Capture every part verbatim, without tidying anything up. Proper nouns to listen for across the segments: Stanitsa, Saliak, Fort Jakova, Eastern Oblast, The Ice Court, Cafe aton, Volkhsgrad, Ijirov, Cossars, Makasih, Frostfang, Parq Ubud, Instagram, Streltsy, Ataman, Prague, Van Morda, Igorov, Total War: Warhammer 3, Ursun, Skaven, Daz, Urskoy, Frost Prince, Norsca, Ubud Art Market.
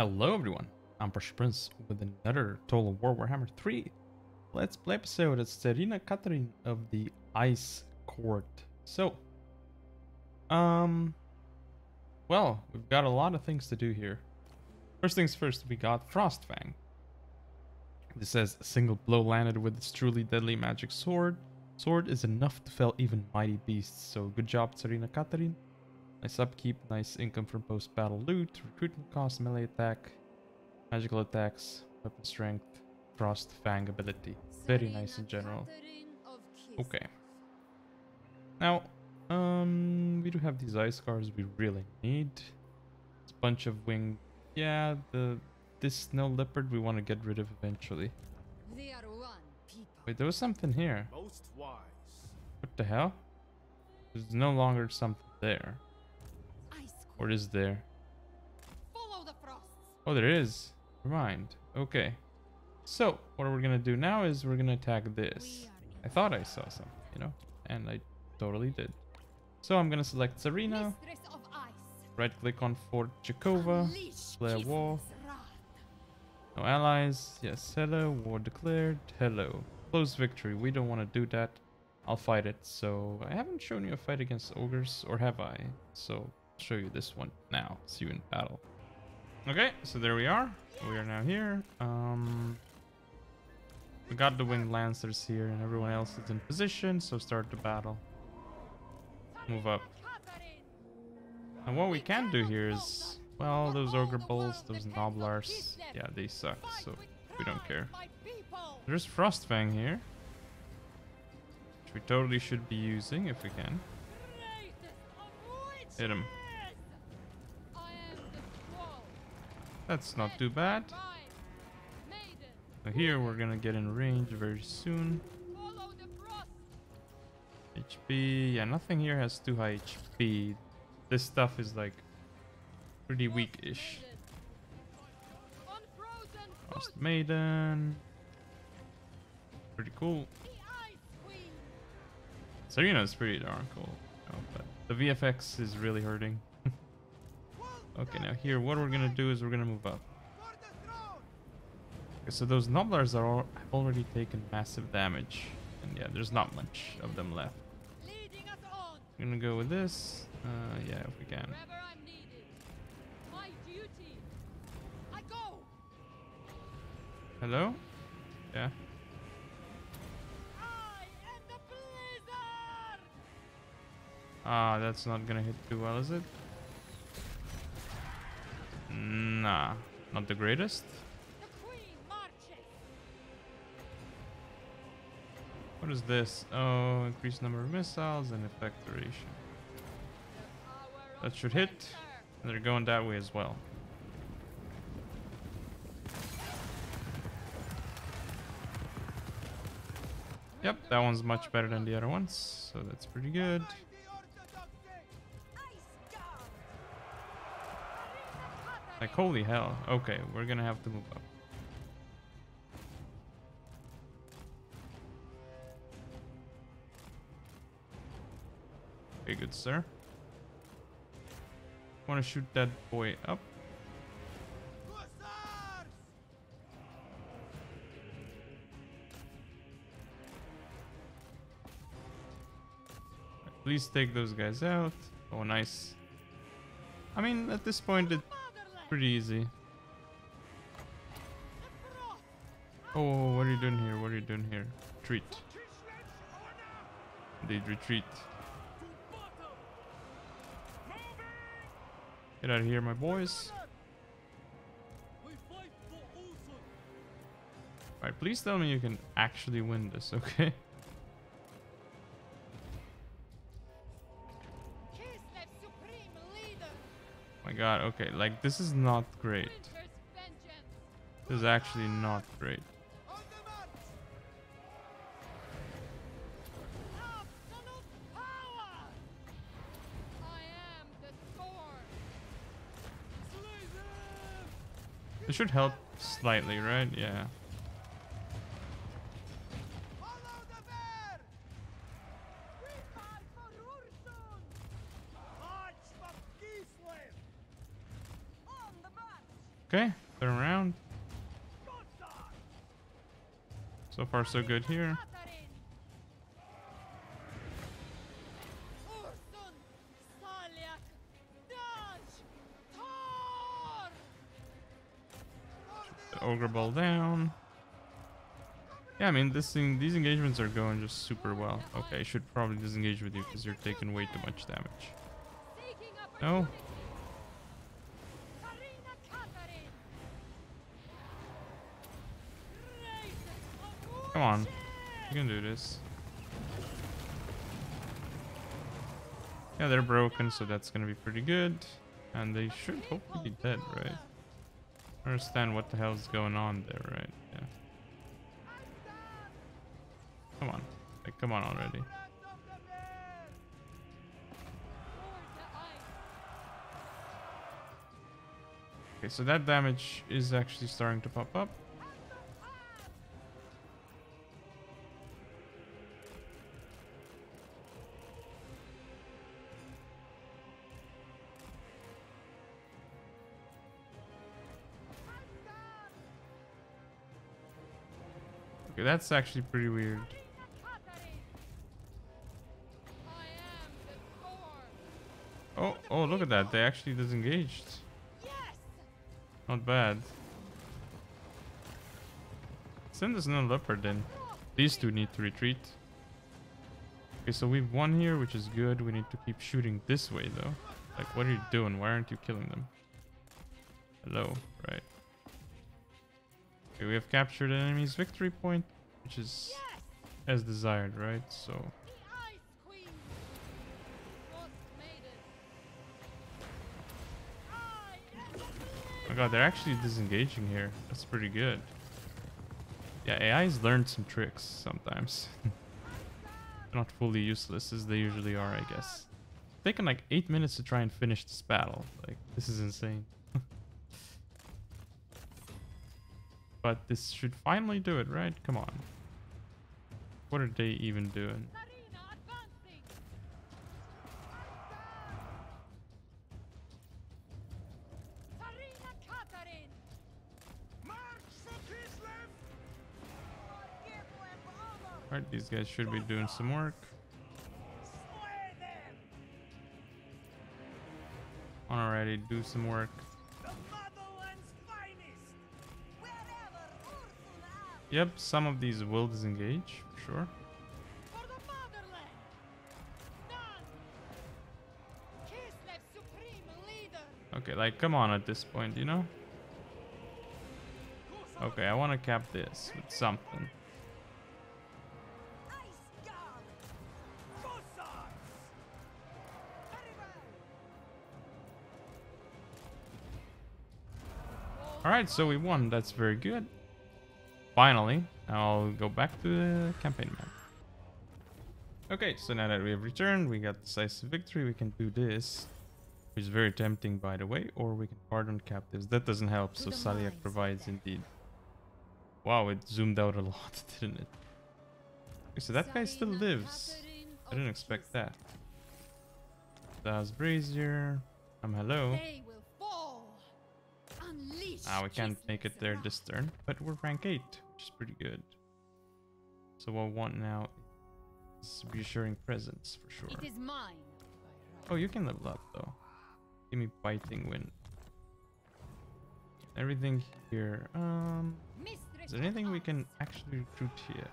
Hello everyone, I'm Frost Prince with another Total War Warhammer three Let's Play episode of Tzarina Katarin of the Ice Court. So, um, well, we've got a lot of things to do here. First things first, we got Frostfang. This says, a single blow landed with its truly deadly magic sword. Sword is enough to fell even mighty beasts, so good job Tzarina Katarin. Nice upkeep, nice income from post-battle loot, recruitment cost, melee attack, magical attacks, weapon strength, frost fang ability. Very nice in general. Okay. Now, um, we do have these ice cars we really need. It's a bunch of wing. Yeah, the this snow leopard we want to get rid of eventually. They are one people. Wait, there was something here. Most wise. What the hell? There's no longer something there. Or is there? Follow the frost. Oh, there is. Never mind. Okay. So, what we're going to do now is we're going to attack this. I thought I saw something, you know, and I totally did. So, I'm going to select Tzarina. Right click on Fort Jakova. Declare war. No allies. Yes, hello. War declared. Hello. Close victory. We don't want to do that. I'll fight it. So, I haven't shown you a fight against ogres, or have I? So, show you this one now. See you in battle. Okay, so there we are. We are now here. Um, we got the winged lancers here, and everyone else is in position. So start the battle. Move up. And what we can do here is, well, those ogre bulls, those noblars, yeah, they suck. So we don't care. There's Frostfang here, which we totally should be using if we can. Hit him. That's not too bad. So here we're gonna get in range very soon. H P, yeah, nothing here has too high H P. This stuff is like pretty weak-ish. Frost Maiden, pretty cool. Tzarina is pretty darn cool, oh, but the V F X is really hurting. Okay, now here, what we're gonna do is we're gonna move up. Okay, so those noblars are all, have already taken massive damage, and yeah, there's not much of them left. I'm gonna go with this. Uh, yeah, if we can. Hello? Yeah. Ah, that's not gonna hit too well, is it? Nah, not the greatest. What is this? Oh, increased number of missiles and effect duration. That should hit. And they're going that way as well. Yep, that one's much better than the other ones, so that's pretty good. Like, holy hell. Okay, we're gonna have to move up. Okay, good sir. Wanna shoot that boy up. Please take those guys out. Oh, nice. I mean, at this point, it... pretty easy. Oh, what are you doing here? What are you doing here? Retreat. They retreat. Get out of here, my boys. Alright, please tell me you can actually win this, okay? God, okay, like this is not great. This is actually not great. This should help slightly, right? Yeah. Okay, turn around. So far, so good here. The ogre ball down. Yeah, I mean, this thing, these engagements are going just super well. Okay, I should probably disengage with you because you're taking way too much damage. No? Come on. You can do this. Yeah, they're broken, so that's gonna be pretty good. And they should hopefully be dead, right? I don't understand what the hell's going on there, right? Yeah. Come on. Like, come on already. Okay, so that damage is actually starting to pop up. Okay, that's actually pretty weird. Oh, oh, look at that. They actually disengaged. Not bad. Send us no leopard then. These two need to retreat. Okay, so we've won here, which is good. We need to keep shooting this way though. Like, what are you doing? Why aren't you killing them? Hello, right. Okay, we have captured an enemy's victory point, which is as desired, right? So oh god, they're actually disengaging here. That's pretty good. Yeah, A I's learned some tricks sometimes. Not fully useless as they usually are, I guess. It's taken like eight minutes to try and finish this battle. Like, this is insane. But this should finally do it, right? Come on. What are they even doing? Alright, these guys should be doing some work. Alrighty, do some work. Yep, some of these will disengage, for sure. Okay, like, come on at this point, you know? Okay, I want to cap this with something. Alright, so we won. That's very good. Finally, I'll go back to the campaign map. Okay, so now that we have returned, we got decisive victory. We can do this, which is very tempting, by the way, or we can pardon captives. That doesn't help, so Saliak provides indeed. Wow, it zoomed out a lot, didn't it? Okay, so that guy still lives. I didn't expect that. That's Brazier. Um, hello. Ah, we can't make it there this turn, but we're rank eight, which is pretty good. So what I want now is reassuring presence for sure. It is mine. Oh, you can level up though. Give me biting wind. Everything here. Um, is there anything we can actually recruit here?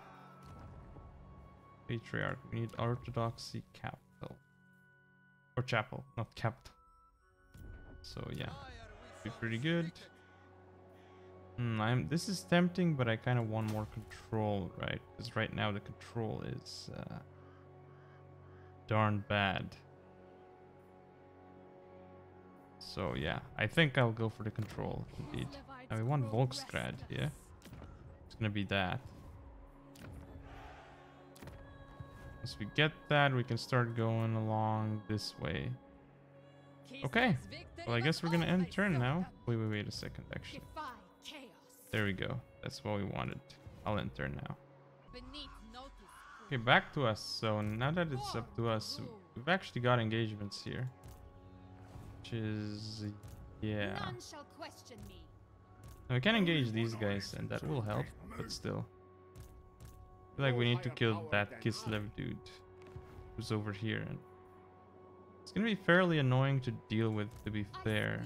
Patriarch. We need Orthodoxy Capital or Chapel, not Capital. So yeah, be pretty good. Mm, I'm, this is tempting, but I kind of want more control, right? Because right now the control is uh, darn bad. So yeah, I think I'll go for the control, indeed. Now we want Volkhsgrad here. It's gonna be that. Once we get that, we can start going along this way. Okay, well I guess we're gonna end turn now. Wait, wait, wait a second, actually. There we go. That's what we wanted. I'll enter now. Okay, back to us. So now that it's up to us, we've actually got engagements here, which is yeah. Now we can engage these guys and that will help, but still. I feel like we need to kill that Kislev dude who's over here. And it's gonna be fairly annoying to deal with, to be fair.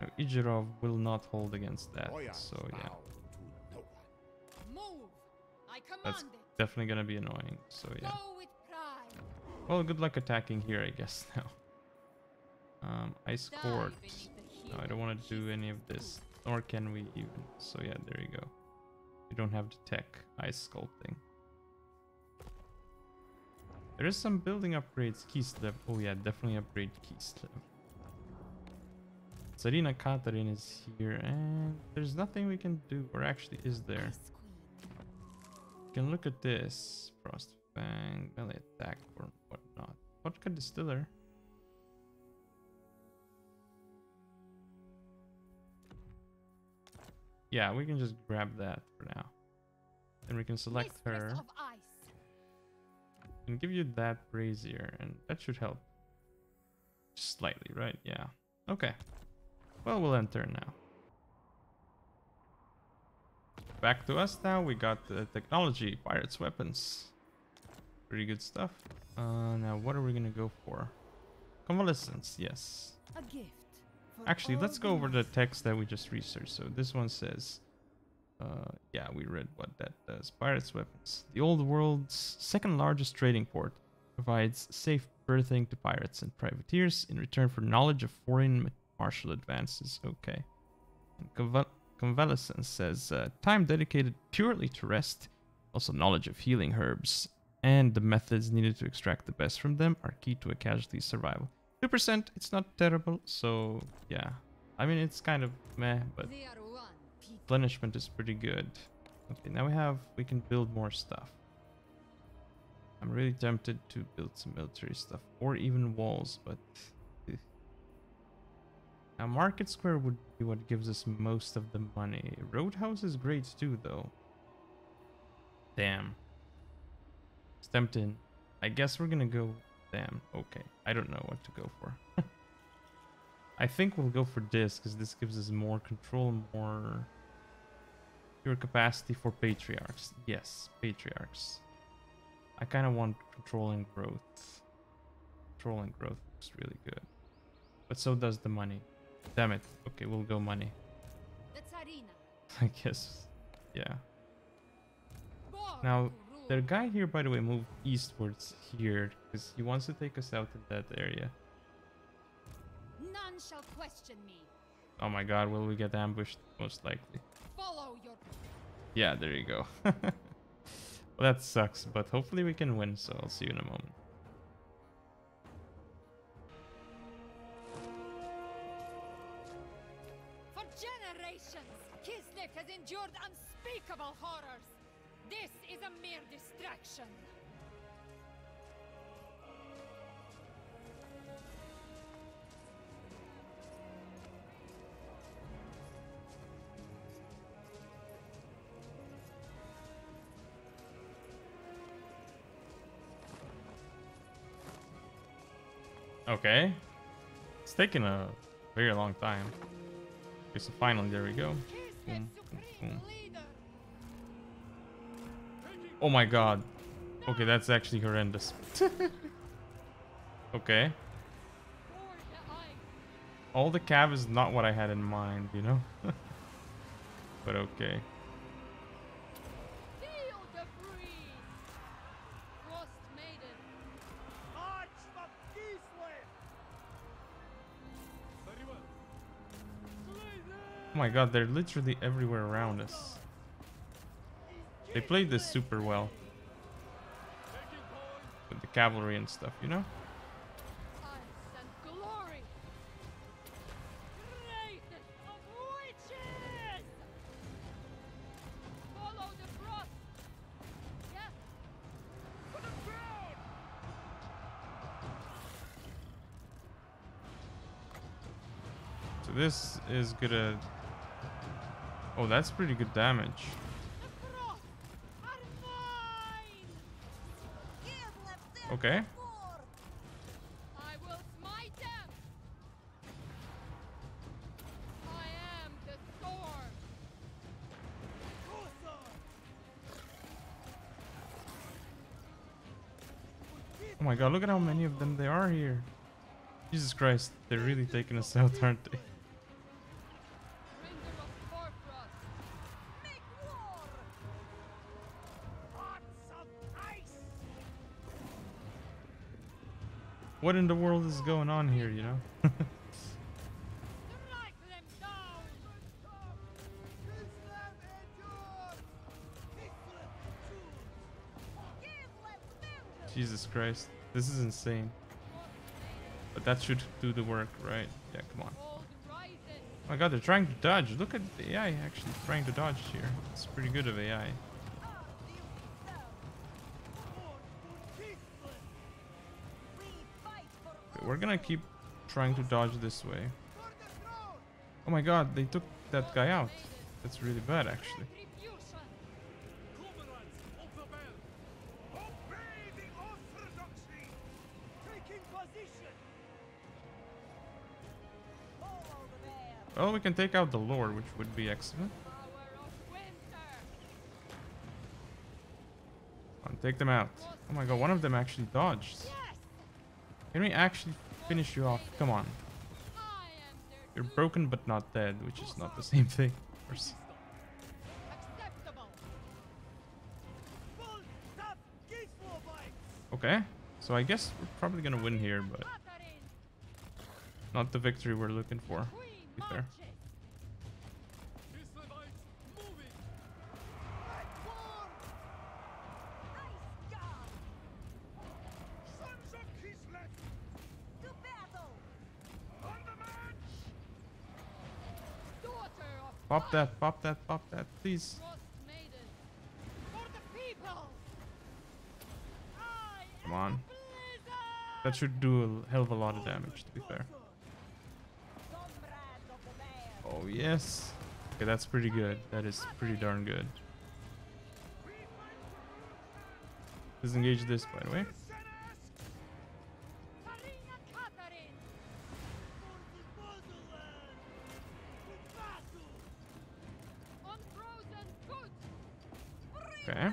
Now, Ijirov will not hold against that, so yeah. That's definitely gonna be annoying, so yeah. Well, good luck attacking here, I guess, now. Um, Ice Court. No, I don't want to do any of this. Nor can we even. So yeah, there you go. We don't have the tech ice sculpting. There is some building upgrades. Kislev. Oh yeah, definitely upgrade Kislev. Tzarina Katarin is here and there's nothing we can do. Or actually, is there? You can look at this. Frostfang, melee attack or whatnot. Vodka distiller. Yeah, we can just grab that for now. And we can select her. And give you that brazier, and that should help. Just slightly, right? Yeah. Okay. Well, we'll enter now. Back to us now. We got the technology, pirates' weapons. Pretty good stuff. Uh, now, what are we gonna go for? Convalescence, yes. A gift. Actually, let's go over the text that we just researched. So this one says, uh, yeah, we read what that does. Pirates' weapons. The old world's second largest trading port provides safe berthing to pirates and privateers in return for knowledge of foreign martial advances. Okay. And Conval Convalescence says, uh, time dedicated purely to rest, also knowledge of healing herbs, and the methods needed to extract the best from them are key to a casualty's survival. two percent, it's not terrible, so yeah. I mean, it's kind of meh, but replenishment is pretty good. Okay, now we have, we can build more stuff. I'm really tempted to build some military stuff, or even walls, but... Now, Market Square would be what gives us most of the money. Roadhouse is great too, though. Damn. It's tempting. I guess we're gonna go... Damn, okay. I don't know what to go for. I think we'll go for this, because this gives us more control, more... Your capacity for patriarchs. Yes, patriarchs. I kind of want control and growth. Control and growth looks really good. But so does the money. Damn it. Okay, we'll go money. I guess, yeah. Now... The guy here, by the way, moved eastwards here because he wants to take us out of that area. None shall question me. Oh my god, will we get ambushed? Most likely. Follow your... Yeah, there you go. Well, that sucks, but hopefully we can win, so I'll see you in a moment. For generations, Kislev has endured unspeakable horrors. This is a mere distraction. Okay. It's taking a very long time. Okay, so finally, there we go. Boom, boom, boom. Oh my god. Okay, that's actually horrendous. Okay. All the cav is not what I had in mind, you know? But okay. Feel the breeze. Frost Maiden. March of Kislev. Oh my god, they're literally everywhere around us. They played this super well with the cavalry and stuff, you know? So this is gonna... Oh, that's pretty good damage. Okay. I will smite them. I am the sword. Oh my god, look at how many of them there are here. Jesus Christ, they're really taking us out, aren't they? What in the world is going on here, you know? Jesus Christ, this is insane. But that should do the work, right? Yeah, come on. Oh my god, they're trying to dodge. Look at the A I actually trying to dodge here. It's pretty good of A I. Okay, we're gonna keep trying to dodge this way. Oh my god, they took that guy out. That's really bad, actually. Well, we can take out the Lord, which would be excellent. And take them out. Oh my god, one of them actually dodged. Can we actually finish you off? Come on. You're broken but not dead, which is not the same thing. Of course. Okay, so I guess we're probably gonna win here, but not the victory we're looking for. There. Pop that, pop that, pop that, please. Come on. That should do a hell of a lot of damage, to be fair. Oh yes. Okay, that's pretty good. That is pretty darn good. Disengage this, by the way. Okay.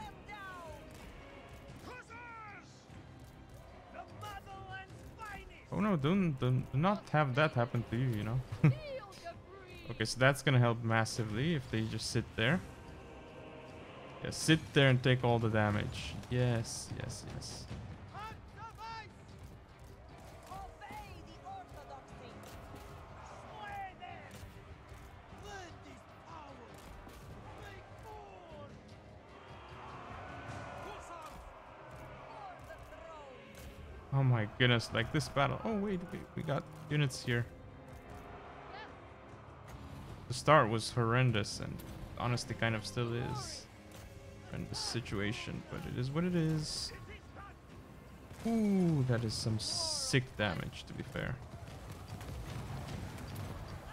Oh no, don't, don't do not have that happen to you, you know. Okay, so that's gonna help massively if they just sit there. Yeah, sit there and take all the damage. Yes, yes, yes. Oh my goodness, like this battle. Oh wait, wait, we got units here. The start was horrendous and honestly kind of still is in this situation, but it is what it is. Ooh, that is some sick damage, to be fair.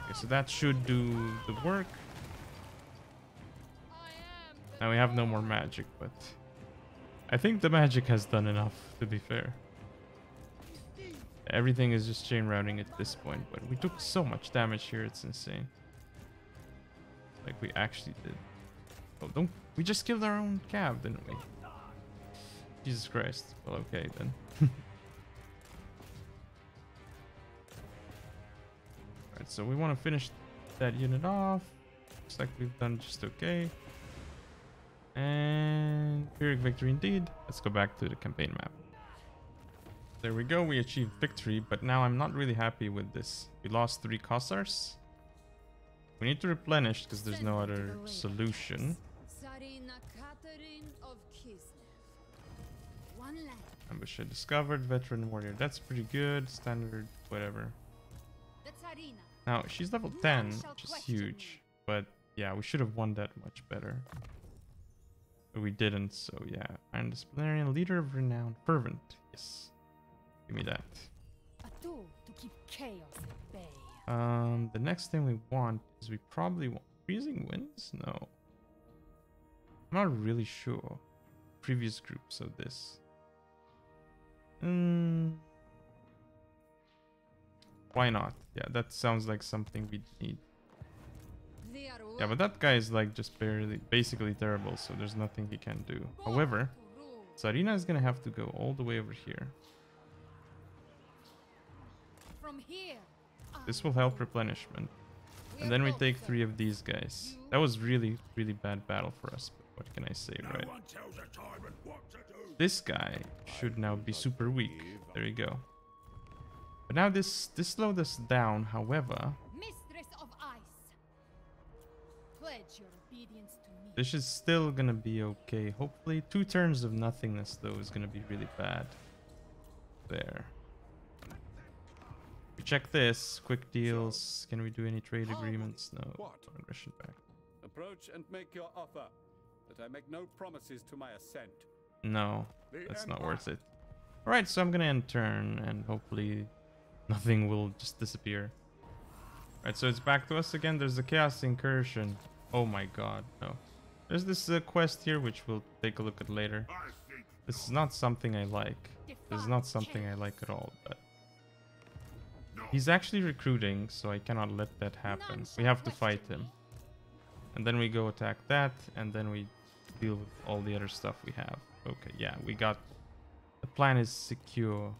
Okay, so that should do the work. Now we have no more magic, but I think the magic has done enough, to be fair. Everything is just chain routing at this point, but we took so much damage here, it's insane. Like we actually did. Oh, don't we just killed our own cab, didn't we? Jesus Christ. Well, okay then. Alright, so we want to finish that unit off. Looks like we've done just okay. And Pyrrhic victory indeed. Let's go back to the campaign map. There we go. We achieved victory, but now I'm not really happy with this. We lost three Cossars. We need to replenish because there's no other solution. Tzarina Katarin of Kislev. One land. Ambusher discovered, veteran warrior. That's pretty good. Standard, whatever. Now she's level ten, which is huge. But yeah, we should have won that much better. But we didn't, so yeah. Iron disciplinarian, leader of renown, fervent. Yes. Give me that. A tool to keep chaos at bay. Um, the next thing we want is we probably want freezing winds? No. I'm not really sure. Previous groups of this. Mm. Why not? Yeah, that sounds like something we need. Yeah, but that guy is like just barely, basically terrible, so there's nothing he can do. However, Tzarina is gonna have to go all the way over here. from here. This will help replenishment. And then we take three of these guys. That was really, really bad battle for us. But what can I say, right? This guy should now be super weak. There you go. But now this this slowed us down. However, this is still gonna be okay. Hopefully, two turns of nothingness though is gonna be really bad. There. We check this. Quick deals. Can we do any trade agreements? No. Aggression back. Approach and make your offer, but I make no promises to my assent. No, that's not worth it. All right, so I'm gonna end turn, and hopefully, nothing will just disappear. All right, so it's back to us again. There's the chaos incursion. Oh my god, no. There's this uh, quest here, which we'll take a look at later. This is not something I like. This is not something I like at all, but... He's actually recruiting, so I cannot let that happen. We have to fight him. And then we go attack that, and then we deal with all the other stuff we have. Okay, yeah, we got... The plan is secure.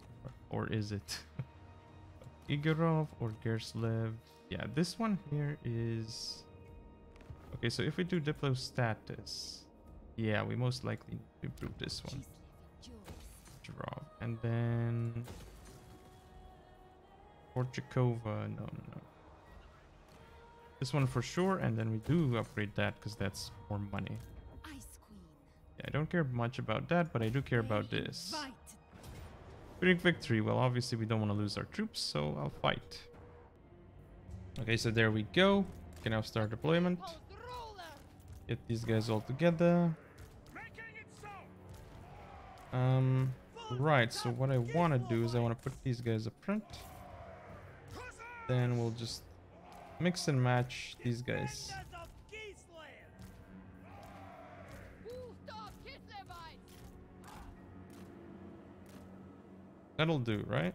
Or is it? Igorov or Gerslev? Yeah, this one here is... Okay, so if we do Diplo status, yeah, we most likely need to improve this one. Draw. And then... Fort Jakova, no, no, no. This one for sure, and then we do upgrade that, because that's more money. Yeah, I don't care much about that, but I do care about this. Winning victory. Well, obviously we don't want to lose our troops, so I'll fight. Okay, so there we go. We can now start deployment. Get these guys all together. Um, right, so what I want to do is I want to put these guys up front. Then we'll just mix and match these guys. That'll do, right?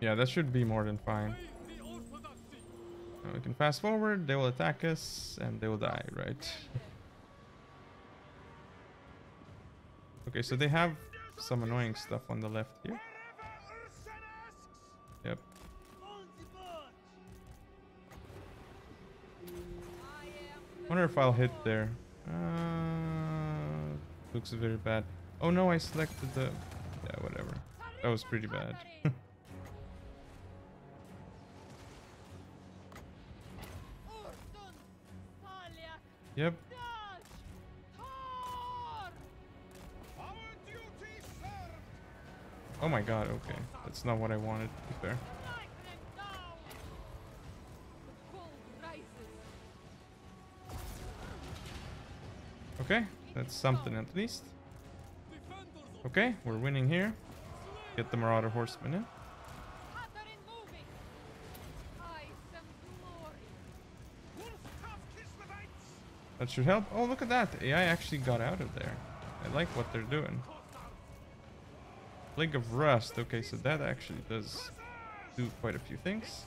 Yeah, that should be more than fine. Now we can fast forward, they will attack us, and they will die, right? Okay, so they have some annoying stuff on the left here. Yep. Wonder if I'll hit there. Uh, looks very bad. Oh no, I selected the... Yeah, whatever. That was pretty bad. Yep. Oh my god, okay. That's not what I wanted, to be fair. Okay, that's something at least. Okay, we're winning here. Get the Marauder Horseman in. That should help. Oh, look at that. A I actually got out of there. I like what they're doing. Plague of Rust. Okay, so that actually does do quite a few things.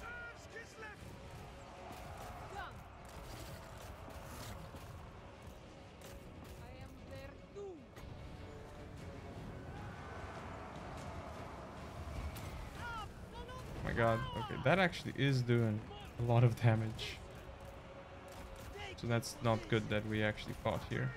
Oh my god. Okay, that actually is doing a lot of damage. So that's not good that we actually fought here.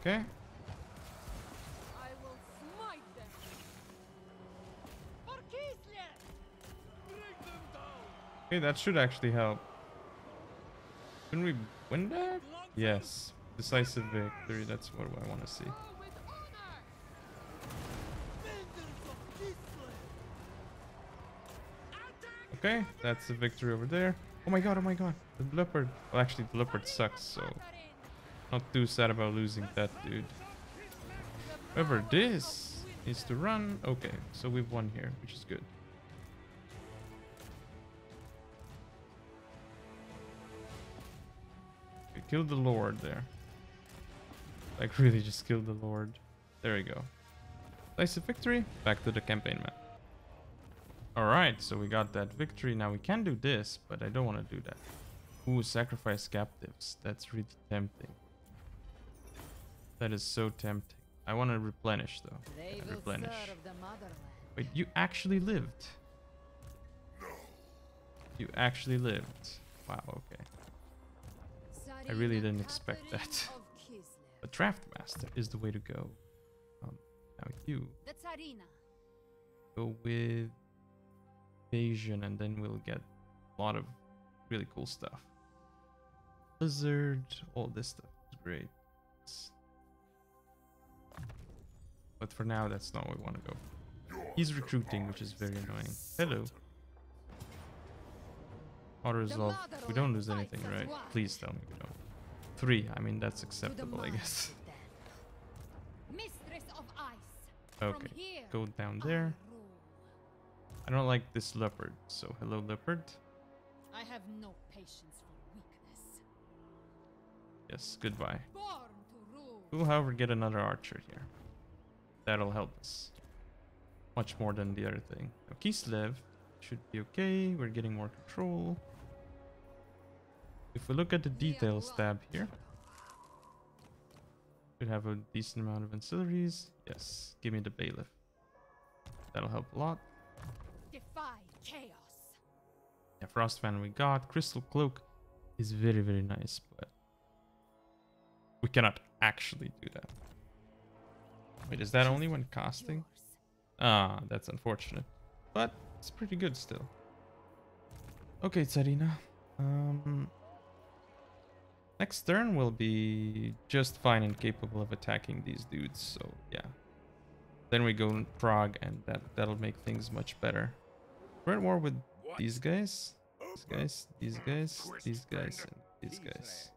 Okay. I will smite them. For Kislev. Break them down. Okay, that should actually help. Can we win that? Yes. Decisive victory, that's what I want to see. Okay, that's the victory over there. Oh my god, oh my god. The leopard. Well, actually the leopard sucks, so not too sad about losing that dude. However, this needs to run. Okay, so we've won here, which is good. We killed the Lord there. Like, really just killed the Lord. There we go. Nice victory. Back to the campaign map. All right, so we got that victory. Now we can do this, but I don't want to do that. Ooh, sacrifice captives. That's really tempting. That is so tempting. I want to replenish, though. They will replenish. Serve the motherland. Wait, you actually lived. No. You actually lived. Wow, okay. Tzarina I really didn't expect Katarin that. A draftmaster is the way to go. Um, now you. The Tzarina. Go with invasion, and then we'll get a lot of really cool stuff. Blizzard, all this stuff is great. But for now, that's not where we want to go. He's recruiting, which is very annoying. Hello. Auto resolve. We don't lose anything, right? Please tell me we don't. Three. I mean, that's acceptable, I guess. Okay. Go down there. I don't like this leopard. So, hello, leopard. I have no patience for weakness. Yes, goodbye. We'll, however, get another archer here. That'll help us much more than the other thing. Now, Kislev should be okay. We're getting more control. If we look at the details tab here, we have a decent amount of ancillaries. Yes, give me the bailiff. That'll help a lot. Defy chaos. Yeah, Frostfang we got. Crystal Cloak is very, very nice, but we cannot actually do that. Wait, is that only when casting? Ah, that's unfortunate. But it's pretty good still. Okay, Tzarina. Um, next turn will be just fine and capable of attacking these dudes, so yeah. Then we go in Prague, and that, that'll make things much better. We're at war with these guys, these guys, these guys, these guys, and these guys.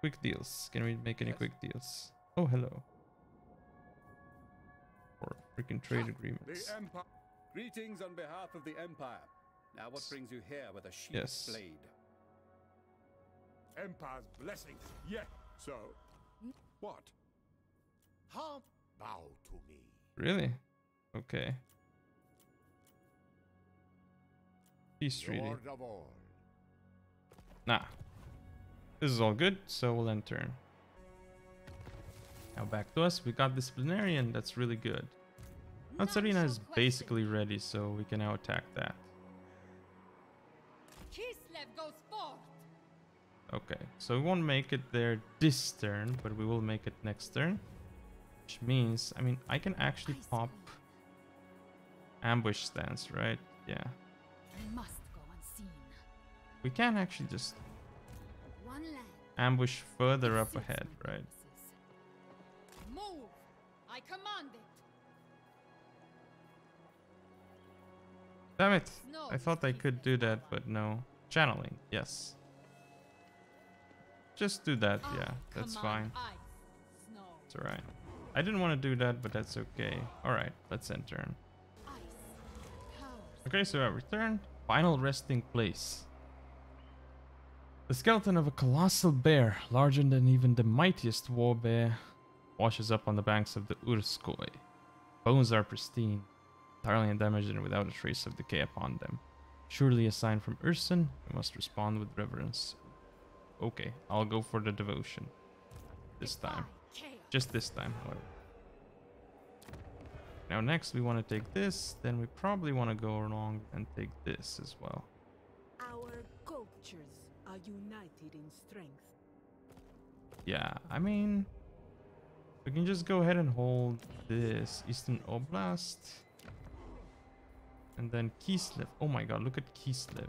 Quick deals. Can we make any quick deals? Oh, hello. Or freaking trade agreements. Greetings on behalf of the Empire. Now, what brings you here with a sheep's blade? Empire's blessings. Yeah. So, what? Half bow to me. Really? Okay. Peace treaty. Nah. This is all good, so we'll end turn. Now back to us. We got disciplinarian. That's really good. Now Tzarina is basically ready, so we can now attack that. Kislev goes forth. Okay, so we won't make it there this turn, but we will make it next turn, which means I mean I can actually pop ambush stance, right? Yeah. We must go unseen. We can actually just ambush further up ahead, right? Move! I command it. Damn it! I thought I could do that, but no. Channeling, yes. Just do that, yeah. That's fine. It's alright. I didn't want to do that, but that's okay. Alright, let's end turn. Okay, so I return. Final resting place. The skeleton of a colossal bear, larger than even the mightiest war bear, washes up on the banks of the Urskoy. Bones are pristine, entirely undamaged and without a trace of decay upon them. Surely a sign from Ursun, we must respond with reverence. Okay, I'll go for the devotion. This time. Just this time, however. Now next we want to take this, then we probably want to go along and take this as well. Our cultures are united in strength. Yeah, I mean, we can just go ahead and hold this Eastern Oblast, and then Kislev. Oh my God, look at Kislev.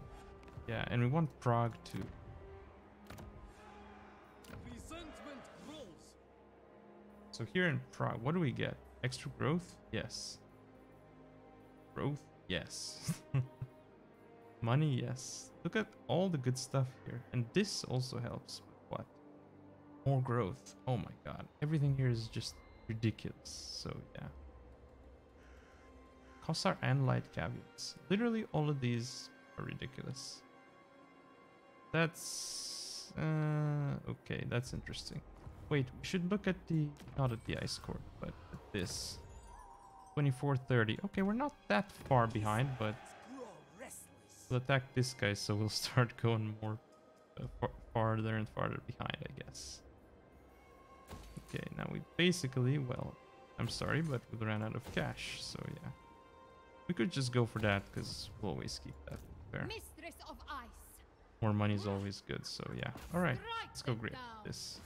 Yeah, and we want Prague too. So here in Prague, what do we get? Extra growth? Yes. Growth? Yes. Money? Yes. Look at all the good stuff here, and this also helps. What? More growth. Oh my God, everything here is just ridiculous. So yeah. Cossar and light caveats. Literally all of these are ridiculous. That's uh, okay. That's interesting. Wait, we should look at the, not at the ice core, but at this. twenty-four thirty. Okay, we're not that far behind, but we'll attack this guy, so we'll start going more uh, far farther and farther behind, I guess. Okay, now we basically, well, I'm sorry, but we ran out of cash, so yeah. We could just go for that, because we'll always keep that there. Mistress of ice. More money is always good, so yeah. Alright, let's go grab this.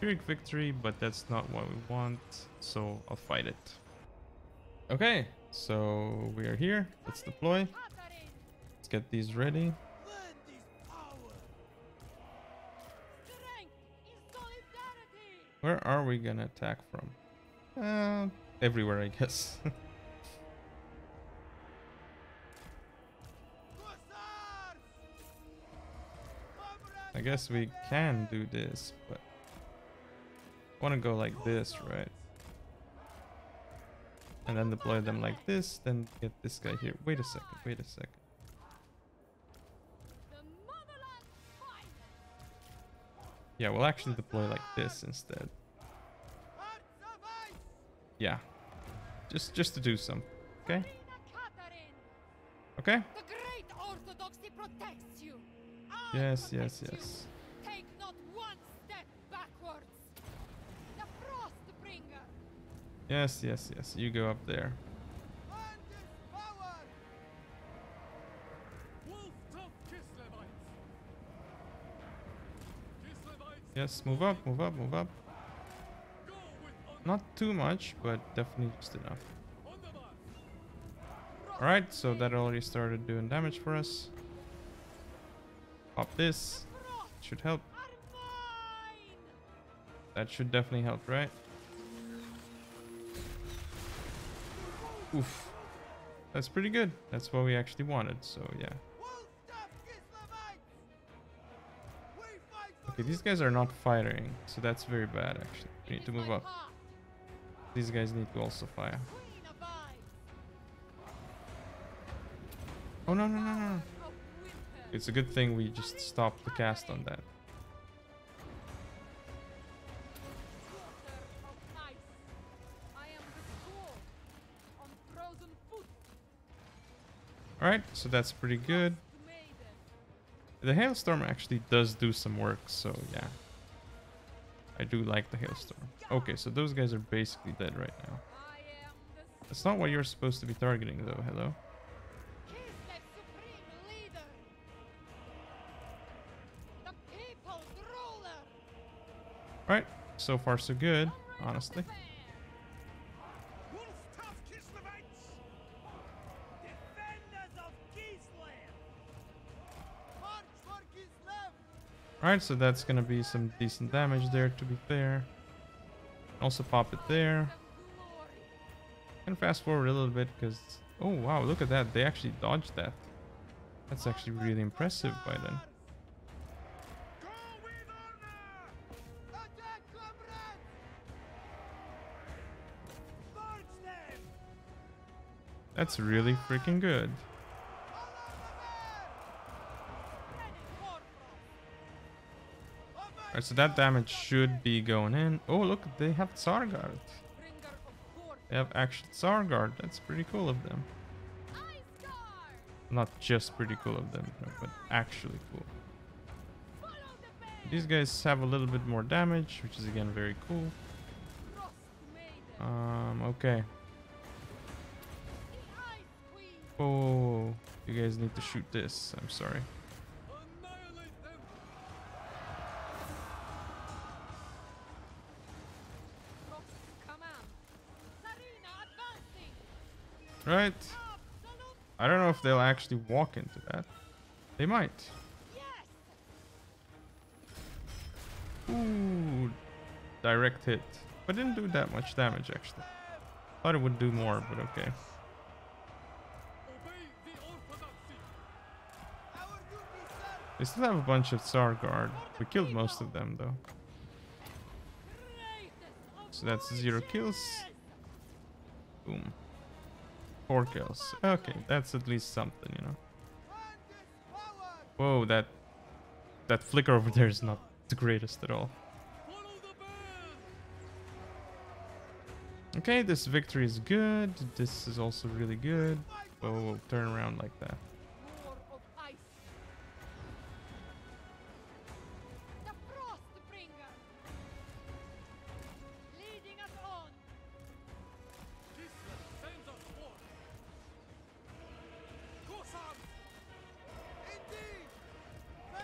Pyrrhic victory, but that's not what we want, so I'll fight it. Okay, so we are here. Let's deploy. Let's get these ready. Where are we gonna attack from? Uh, everywhere, I guess. I guess we can do this, but I want to go like this, right? And then deploy them like this, then get this guy here. Wait a second, wait a second. Yeah, we'll actually deploy like this instead. Yeah. Just just to do some. Okay? Okay? Yes, yes, yes. Take not one step backwards. The Frostbringer. Yes, yes, yes. You go up there. Yes, move up, move up, move up. Not too much, but definitely just enough. Alright, so that already started doing damage for us. Pop this. Should help. That should definitely help, right? Oof. That's pretty good. That's what we actually wanted, so yeah. Okay, these guys are not firing, so that's very bad actually. We need to move up. These guys need to also fire. Oh no no no no. It's a good thing we just stopped the cast on that. Alright, so that's pretty good. The hailstorm actually does do some work, so yeah. I do like the hailstorm. Okay, so those guys are basically dead right now. That's not what you're supposed to be targeting though, hello? Alright, so far so good, honestly. Alright, so that's gonna be some decent damage there, to be fair. Also pop it there. And fast forward a little bit, because... Oh wow, look at that, they actually dodged that. That's actually really impressive by them. That's really freaking good. Alright, so that damage should be going in. Oh, look, they have Tsargard. They have actually Tsargard. That's pretty cool of them. Not just pretty cool of them, but actually cool. These guys have a little bit more damage, which is again very cool. Um, okay. Oh, you guys need to shoot this. I'm sorry. Right. I don't know if they'll actually walk into that. They might. Ooh. Direct hit. But didn't do that much damage actually. Thought it would do more, but okay. They still have a bunch of Tsargard. We killed most of them though. So that's zero kills. Boom. Four kills. Okay, that's at least something, you know. Whoa, that that flicker over there is not the greatest at all. Okay, this victory is good. This is also really good. But we'll turn around like that.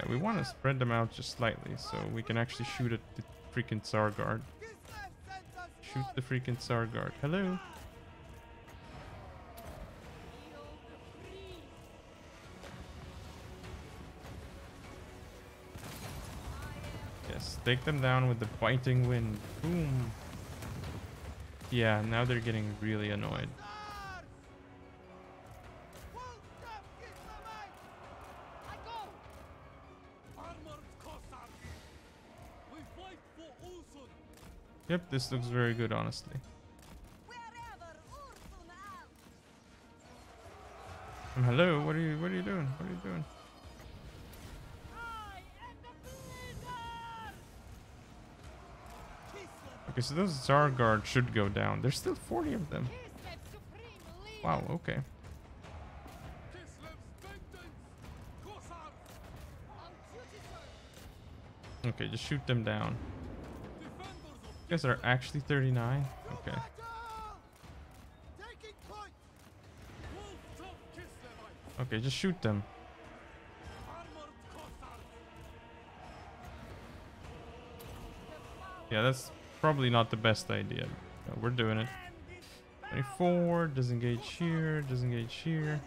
We want to spread them out just slightly so we can actually shoot at the freaking Tsar Guard. Shoot the freaking Tsar Guard. Hello. Yes, take them down with the biting wind. Boom. Yeah, now they're getting really annoyed. Yep, this looks very good, honestly. And hello, what are you? What are you doing? What are you doing? Okay, so those Tsar Guard should go down. There's still forty of them. Wow. Okay. Okay, just shoot them down. You guys are actually thirty-nine? Okay. Okay, just shoot them. Yeah, that's probably not the best idea. No, we're doing it. twenty-four, disengage here, disengage here.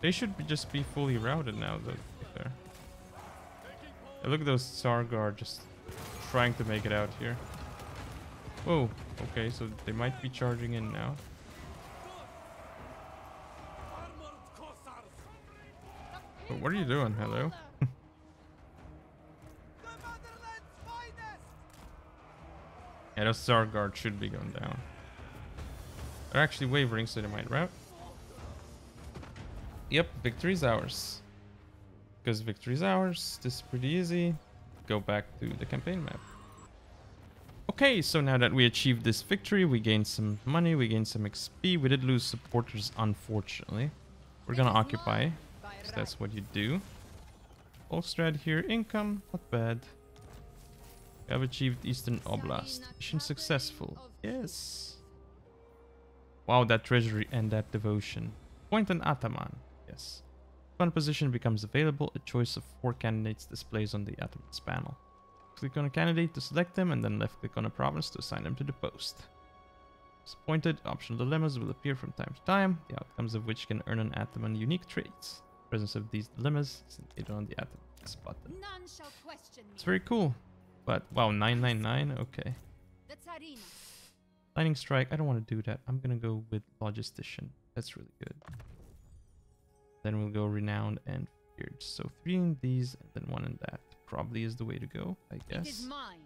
They should be just be fully routed now, though. Yeah, look at those Tsar Guard just trying to make it out here. Whoa, okay, so they might be charging in now. But what are you doing? Hello. Yeah, those Tsar Guard should be going down. They're actually wavering, so they might rout. Yep, victory's ours. Because victory's ours. This is pretty easy. Go back to the campaign map. Okay, so now that we achieved this victory, we gained some money, we gained some X P. We did lose supporters, unfortunately. We're gonna occupy, so that's what you do. Volkhsgrad here, income, not bad. We have achieved Eastern Oblast. Mission successful. Yes. Wow, that treasury and that devotion. Point an Ataman. Yes. When a position becomes available, a choice of four candidates displays on the Ataman's panel. Click on a candidate to select them, and then left click on a province to assign them to the post. As appointed, optional dilemmas will appear from time to time, the outcomes of which can earn an Ataman unique traits. The presence of these dilemmas is indicated on the Ataman's button. None shall question me. It's very cool, but wow, nine nine nine, okay. Lightning strike, I don't want to do that. I'm gonna go with logistician. That's really good. Then we'll go renowned and feared. So three in these and then one in that probably is the way to go, I guess. It is mine.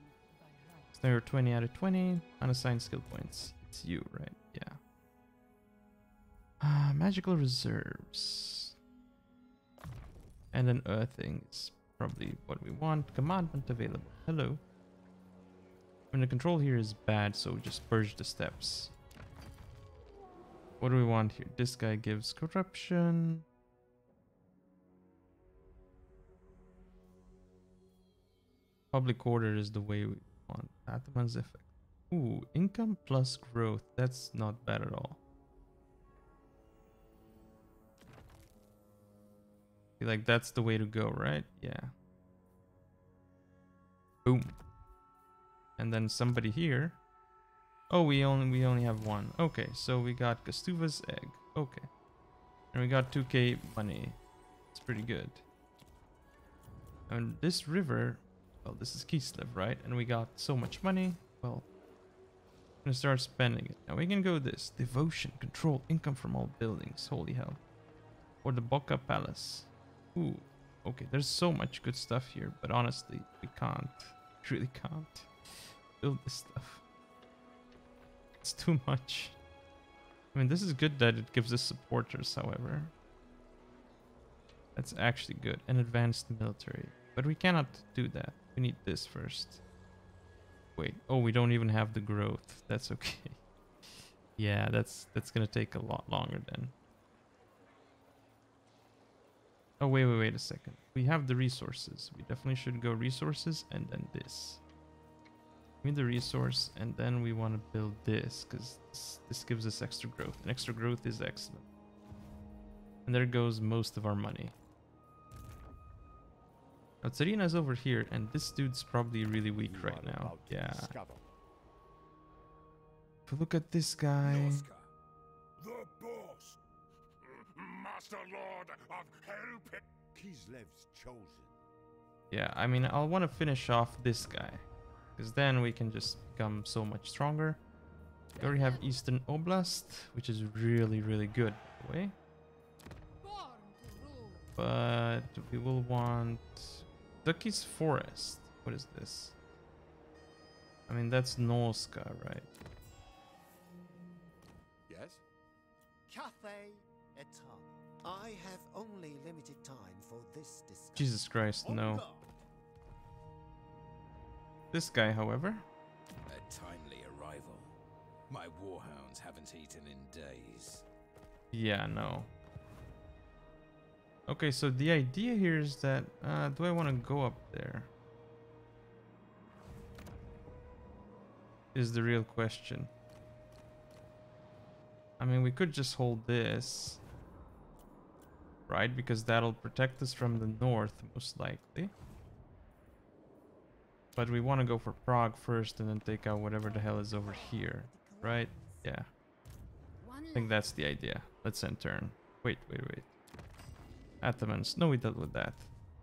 So there are twenty out of twenty. Unassigned skill points. It's you, right? Yeah. Uh, magical reserves. And an earthing is probably what we want. Commandment available. Hello. I mean, the control here is bad, so just purge the steps. What do we want here? This guy gives corruption. Public order is the way we want. Ataman's effect. Ooh, income plus growth. That's not bad at all. I feel like that's the way to go, right? Yeah. Boom. And then somebody here. Oh, we only we only have one. Okay, so we got Kostuva's egg. Okay, and we got two K money. It's pretty good. And this river. Well, this is Kislev, right? And we got so much money. Well, I'm gonna start spending it. Now we can go this. Devotion, control, income from all buildings. Holy hell. Or the Boka Palace. Ooh, okay, there's so much good stuff here. But honestly, we can't. We really can't build this stuff. It's too much. I mean, this is good that it gives us supporters, however. That's actually good. An advanced military. But we cannot do that. We need this first. Wait, oh, we don't even have the growth. That's okay. Yeah, that's that's gonna take a lot longer then. Oh, wait, wait, wait a second. We have the resources. We definitely should go resources and then this. Give me the resource, and then we want to build this, because this, this gives us extra growth. And extra growth is excellent. And there goes most of our money. Now, Tzarina's over here, and this dude's probably really weak right now. Yeah. If we look at this guy... Master Lord of Hell, Kislev's chosen. Yeah, I mean, I'll want to finish off this guy, because then we can just become so much stronger. We already have Eastern Oblast, which is really, really good, by the way. But we will want Ducky's Forest. What is this? I mean, that's Norsca, right? Yes. Cafe aton. I have only limited time for this discussion. Jesus Christ, no. This guy, however. A timely arrival. My warhounds haven't eaten in days. Yeah, no. Okay, so the idea here is that... Uh, do I want to go up there? Is the real question. I mean, we could just hold this. Right, because that'll protect us from the north, most likely. But we want to go for Prague first and then take out whatever the hell is over here. Right? Yeah. I think that's the idea. Let's end turn. Wait, wait, wait. Atamans. No, we dealt with that.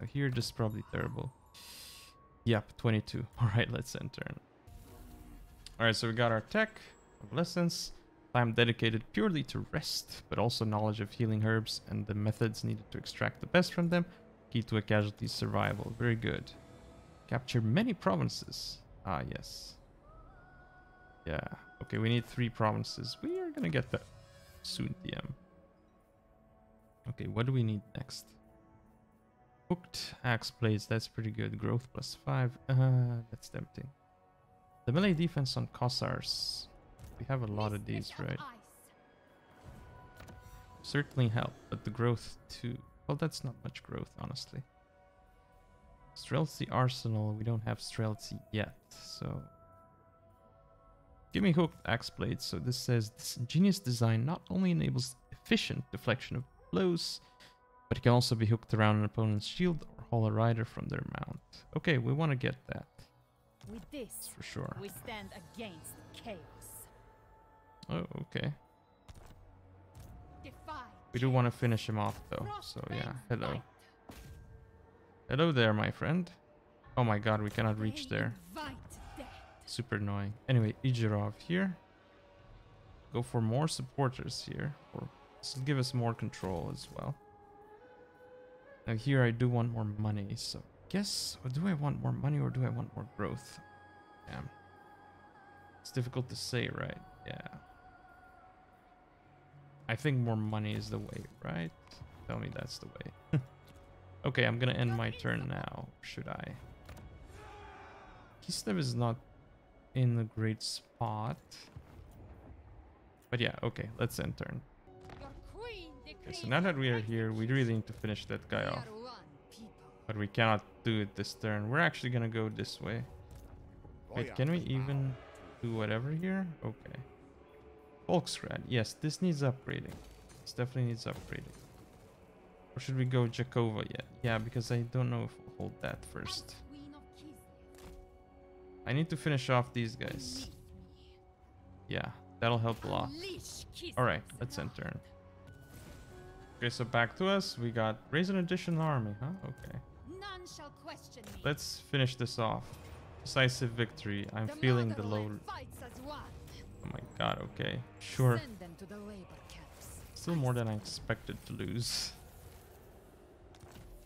Here, this is probably terrible. Yep, twenty-two. Alright, let's end turn. Alright, so we got our tech, Oblescence. Time dedicated purely to rest, but also knowledge of healing herbs and the methods needed to extract the best from them. Key to a casualty's survival. Very good. Capture many provinces. Ah, yes. Yeah. Okay, we need three provinces. We are gonna get that soon, D M. Okay, what do we need next? Hooked axe blades. That's pretty good. Growth plus five. Uh, that's tempting. The melee defense on Cossars. We have a lot of these, right? Certainly help, but the growth too. Well, that's not much growth, honestly. Streltsy Arsenal. We don't have Streltsy yet, so... Give me hooked axe blades. So this says, this ingenious design not only enables efficient deflection of blows, but it can also be hooked around an opponent's shield or haul a rider from their mount. Okay, we want to get that. With this, that's for sure. We stand against chaos. Oh, okay. We do want to finish him off though, so yeah. Hello. Hello there, my friend. Oh my god, we cannot reach there. Super annoying. Anyway, Ijirov here. Go for more supporters here. Or this will give us more control as well. Now here I do want more money, so I guess, or do I want more money or do I want more growth? Damn. It's difficult to say, right? Yeah. I think more money is the way, right? Tell me that's the way. Okay, I'm gonna end my turn now. Should I? Kislev is not in a great spot. But yeah, okay, let's end turn. Okay, so now that we are here, we really need to finish that guy off. But we cannot do it this turn. We're actually gonna go this way. Wait, can we even do whatever here? Okay. Volkhsgrad. Yes, this needs upgrading. This definitely needs upgrading. Or should we go Jakova yet? Yeah, because I don't know if we'll hold that first. I need to finish off these guys. Yeah, that'll help a lot. Alright, let's end turn. Okay, so back to us. We got raise an additional army, huh? Okay. None shall question me. Let's finish this off. Decisive victory. I'm the feeling the low. Oh my god, okay. Sure. Still more than I expected to lose.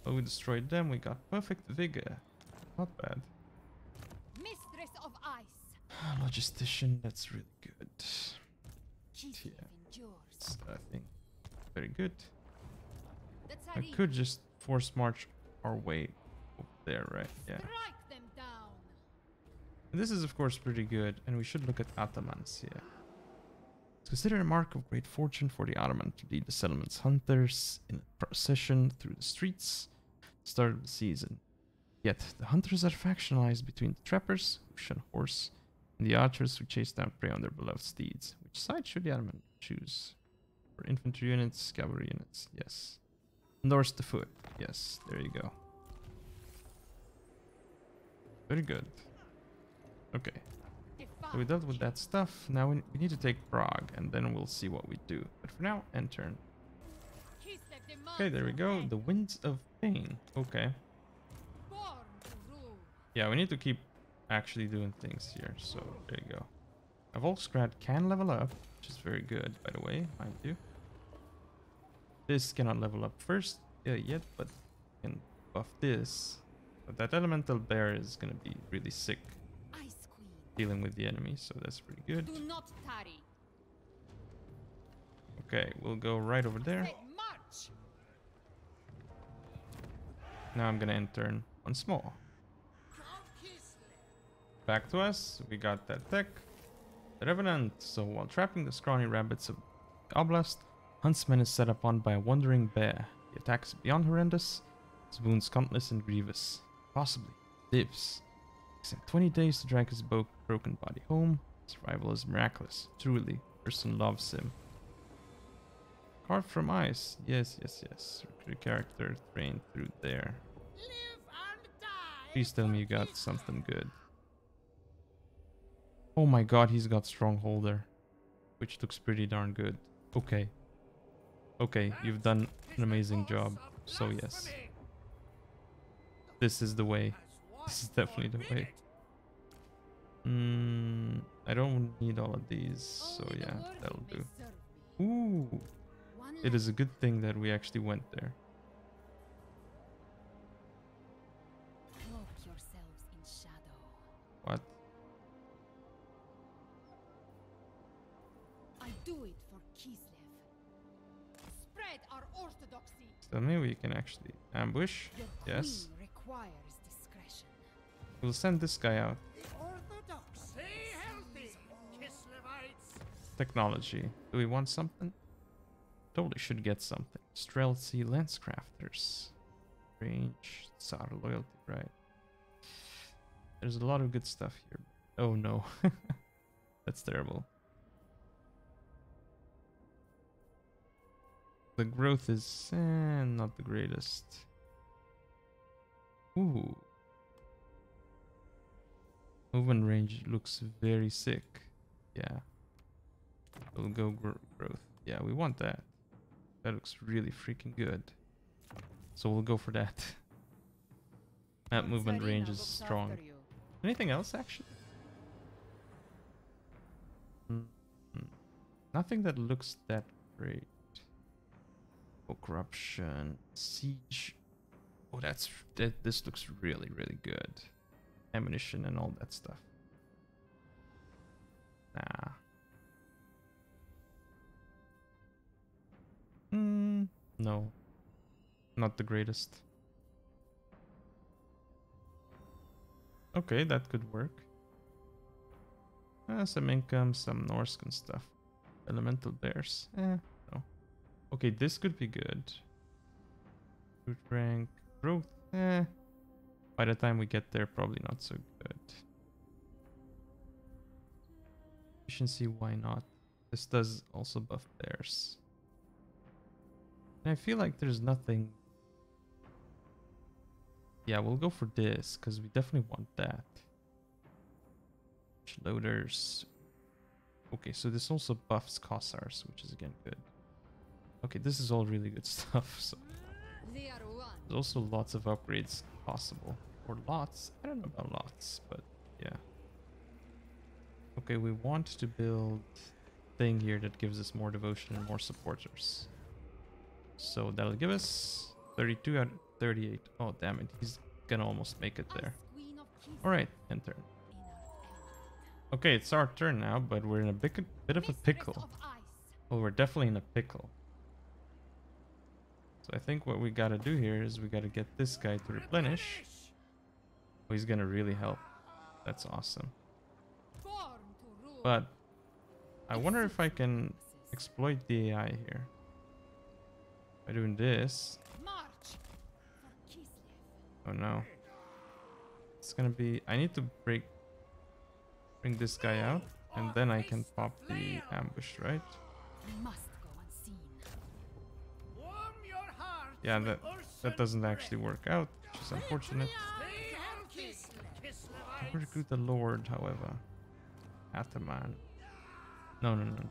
But we destroyed them. We got perfect vigor. Not bad. Mistress of ice. Logistician, that's really good. Yeah. That's, I think very good. I could just force march our way over there, right? Yeah. I And this is, of course, pretty good. And we should look at Atamans here. It's considered a mark of great fortune for the Ottoman to lead the settlement's hunters in a procession through the streets at the start of the season. Yet, the hunters are factionalized between the trappers, who shun horse, and the archers, who chase down prey on their beloved steeds. Which side should the Ottoman choose? For infantry units, cavalry units, yes. Norse the foot, yes, there you go. Very good. Okay, so we dealt with that stuff. Now we, we need to take Prague, and then we'll see what we do. But for now, end turn. Okay, there we go. The Winds of Pain. Okay. Yeah, we need to keep actually doing things here. So there you go. A Volkhsgrad can level up, which is very good, by the way. Mind you, this cannot level up first uh, yet, but we can buff this. But that elemental bear is gonna be really sick dealing with the enemy, so that's pretty good. Do not tarry. Okay, we'll go right over there. March. Now I'm gonna end turn once more. Back to us, we got that tech. The Revenant. So while trapping the scrawny rabbits of the Oblast, Huntsman is set upon by a wandering bear. The attacks beyond horrendous, his wounds countless and grievous. Possibly lives. Takes him twenty days to drag his bo broken body home. Survival is miraculous. Truly, Ursun loves him. Carved from ice. Yes, yes, yes. Recruit character trained through there. Live and die. Please tell me you got something good. Oh my god, he's got Strongholder, which looks pretty darn good. Okay. Okay, you've done an amazing job. So yes. This is the way. This is definitely the way. Mm, I don't need all of these, so yeah, that'll do. Ooh! It is a good thing that we actually went there. What? I do it for Kislev. Spread our orthodoxy. So maybe we can actually ambush. Yes. We'll send this guy out. Technology. Do we want something? Totally should get something. Streltsy Lenscrafters. Range. Tsar loyalty, right? There's a lot of good stuff here. Oh no. That's terrible. The growth is eh, not the greatest. Ooh. Movement range looks very sick. Yeah. We'll go gr growth. Yeah, we want that. That looks really freaking good. So we'll go for that. That movement range is strong. Anything else, actually? Mm-hmm. Nothing that looks that great. Oh, corruption, siege. Oh, that's that. This looks really, really good. Ammunition and all that stuff. Nah. Hmm. No. Not the greatest. Okay, that could work. Uh, some income, some Norscan stuff. Elemental bears. Eh. Okay, this could be good. Root rank, growth, eh. By the time we get there, probably not so good. Efficiency, why not? This does also buff bears. And I feel like there's nothing... Yeah, we'll go for this, because we definitely want that. Loaders. Okay, so this also buffs Cossars, which is again good. Okay, this is all really good stuff. So. There's also lots of upgrades possible. Or lots. I don't know about lots, but yeah. Okay, we want to build a thing here that gives us more devotion and more supporters. So that'll give us thirty-two out of thirty-eight. Oh, damn it. He's gonna almost make it there. Alright, end turn. Okay, it's our turn now, but we're in a big, bit of a pickle. Well, we're definitely in a pickle. So I think what we gotta do here is we gotta get this guy to replenish. Oh, he's gonna really help. That's awesome. But I wonder if I can exploit the A I here by doing this. Oh no. It's gonna be... I need to break... bring this guy out, and then I can pop the ambush, right? Yeah, that, that doesn't actually work out, which is unfortunate. Recruit the Lord, however. Ataman. No, no, no.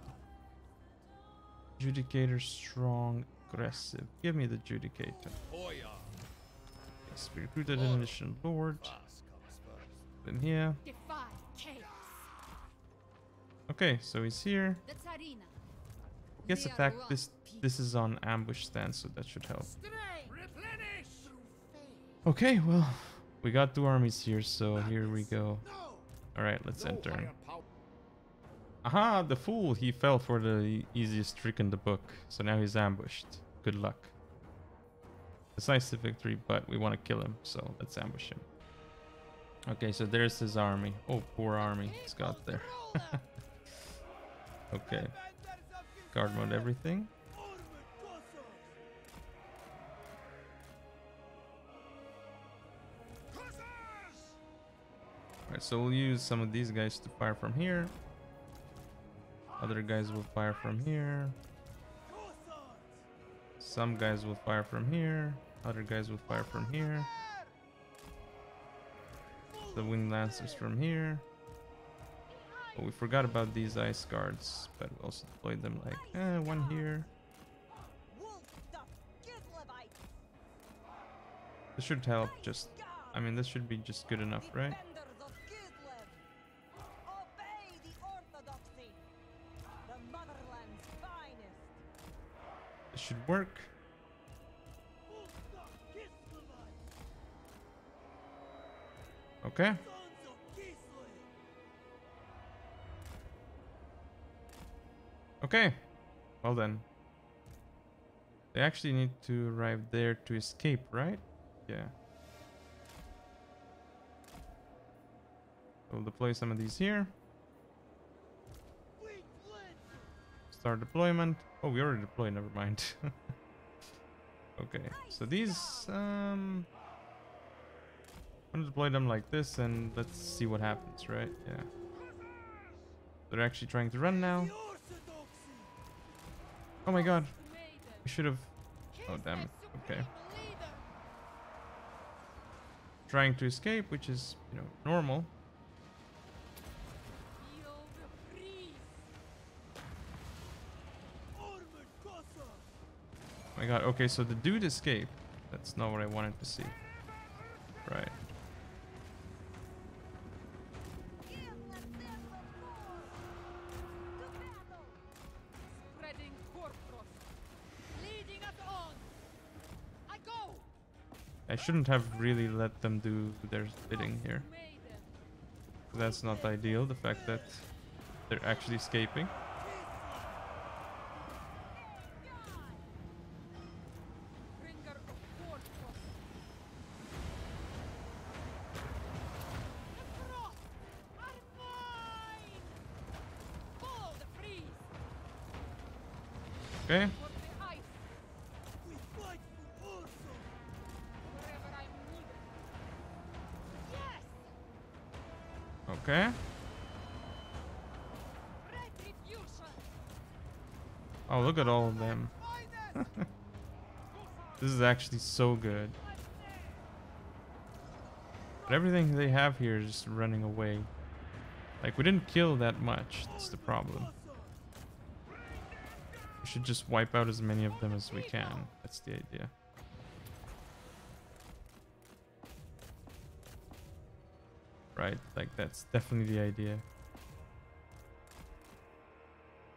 Judicator strong, aggressive. Give me the Judicator. Yes, we recruited an additional Lord. Then here. Okay, so he's here. Gets attacked. This this is on ambush stance, so that should help. Okay, well, we got two armies here, so here we go. All right, let's enter. Aha, the fool! He fell for the easiest trick in the book, so now he's ambushed. Good luck. Decisive victory, but we want to kill him, so let's ambush him. Okay, so there's his army. Oh, poor army. It's got there. Okay. Guard mode everything. Alright, so we'll use some of these guys to fire from here. Other guys will fire from here. Some guys will fire from here. Other guys will fire from here. The winged lancers from here. But we forgot about these ice guards, but we also deployed them like eh, one here. This should help. Just, I mean, this should be just good enough, right? This should work. Okay. Okay, well then. They actually need to arrive there to escape, right? Yeah. We'll deploy some of these here. Start deployment. Oh, we already deployed, never mind. Okay, so these... Um, I'm gonna deploy them like this and let's see what happens, right? Yeah. They're actually trying to run now. Oh my god, we should have... Oh damn it, okay. Trying to escape, which is, you know, normal. Oh my god, okay, so the dude escaped. That's not what I wanted to see. Right. I shouldn't have really let them do their bidding here. That's not ideal, the fact that they're actually escaping. Okay. Okay. Oh, look at all of them. This is actually so good. But everything they have here is just running away. Like, we didn't kill that much. That's the problem. We should just wipe out as many of them as we can. That's the idea. Right, like that's definitely the idea.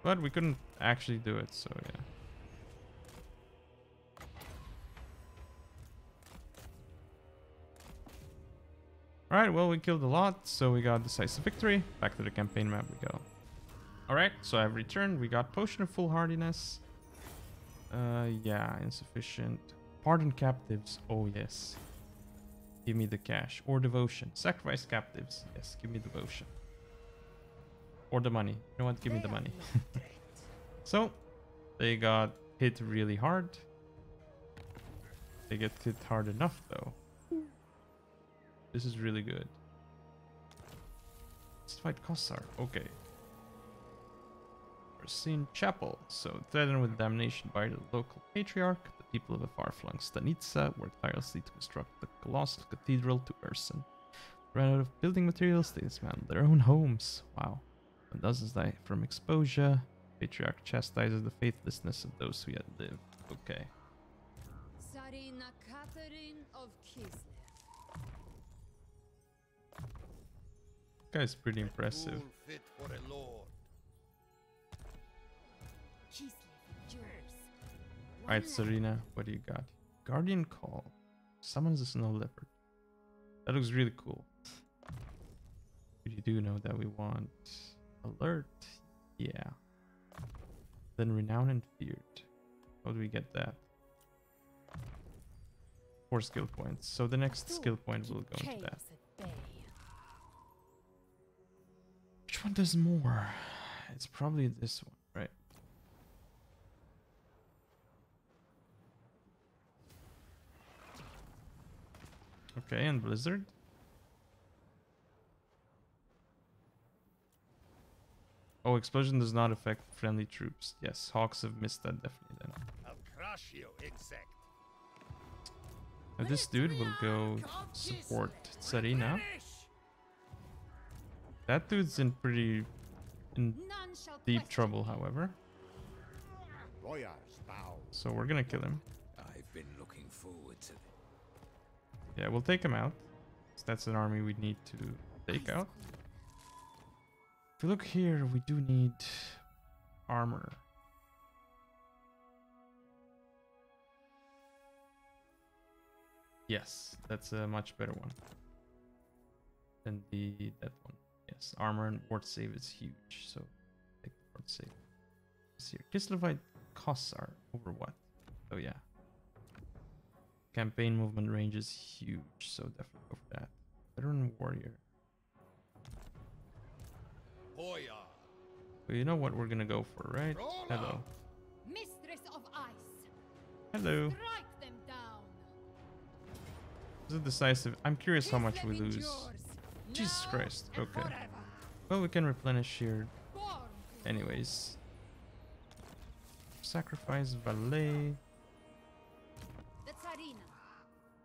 But we couldn't actually do it, so yeah. Alright, well we killed a lot, so we got decisive victory. Back to the campaign map we go. Alright, so I've returned. We got Potion of Foolhardiness. Uh, yeah, insufficient. Pardon captives, oh yes. Give me the cash or devotion. Sacrifice captives. Yes, give me devotion. Or the money. You know what? Give me the money. So, they got hit really hard. They get hit hard enough, though. This is really good. Let's fight Kossar. Okay. Ursun Chapel. So, threatened with damnation by the local patriarch, the people of the far-flung Stanitsa worked tirelessly to construct the colossal cathedral to Ursun. Ran out of building materials, they dismantled their own homes. Wow. When dozens die from exposure, patriarch chastises the faithlessness of those who yet live. Okay. Tzarina Katarin of Kislev. Guy's pretty impressive. Fit for a lord. Alright, Tzarina, what do you got? Guardian Call. Summons a snow leopard. That looks really cool. But you do know that we want alert. Yeah. Then renowned and feared. How do we get that? Four skill points. So the next skill point will go into that. Which one does more? It's probably this one, right? Okay, and Blizzard. Oh, explosion does not affect friendly troops. Yes, Hawks have missed that definitely then. I'll crush you, insect. Now this dude will go support Tzarina. That dude's in pretty in deep trouble, however. So we're gonna kill him. I've been looking forward to this. Yeah, we'll take him out. So that's an army we need to take out. If you look here, we do need armor. Yes, that's a much better one than the that one. Yes, armor and ward save is huge, so take the ward save. Let's see here. Kislevite costs are over what? Oh yeah. Campaign movement range is huge, so definitely go for that. Veteran warrior. But you know what we're gonna go for, right? Hello. Mistress of ice. Hello. Strike them down. This is decisive. I'm curious how much we lose. Jesus Christ. Okay. Well, we can replenish here. Anyways. Sacrifice valet.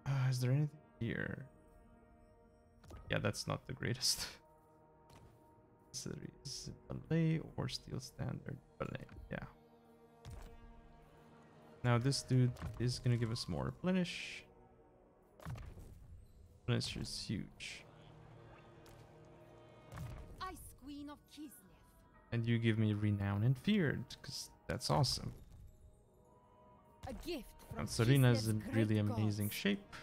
Uh, is there anything here? Yeah, that's not the greatest. Is it ballet or steel standard? Ballet, yeah. Now this dude is gonna give us more replenish. Replenish is huge. Ice Queen of Kislev. And you give me renown and feared, because that's awesome. A gift. And Tzarina is in really amazing shape.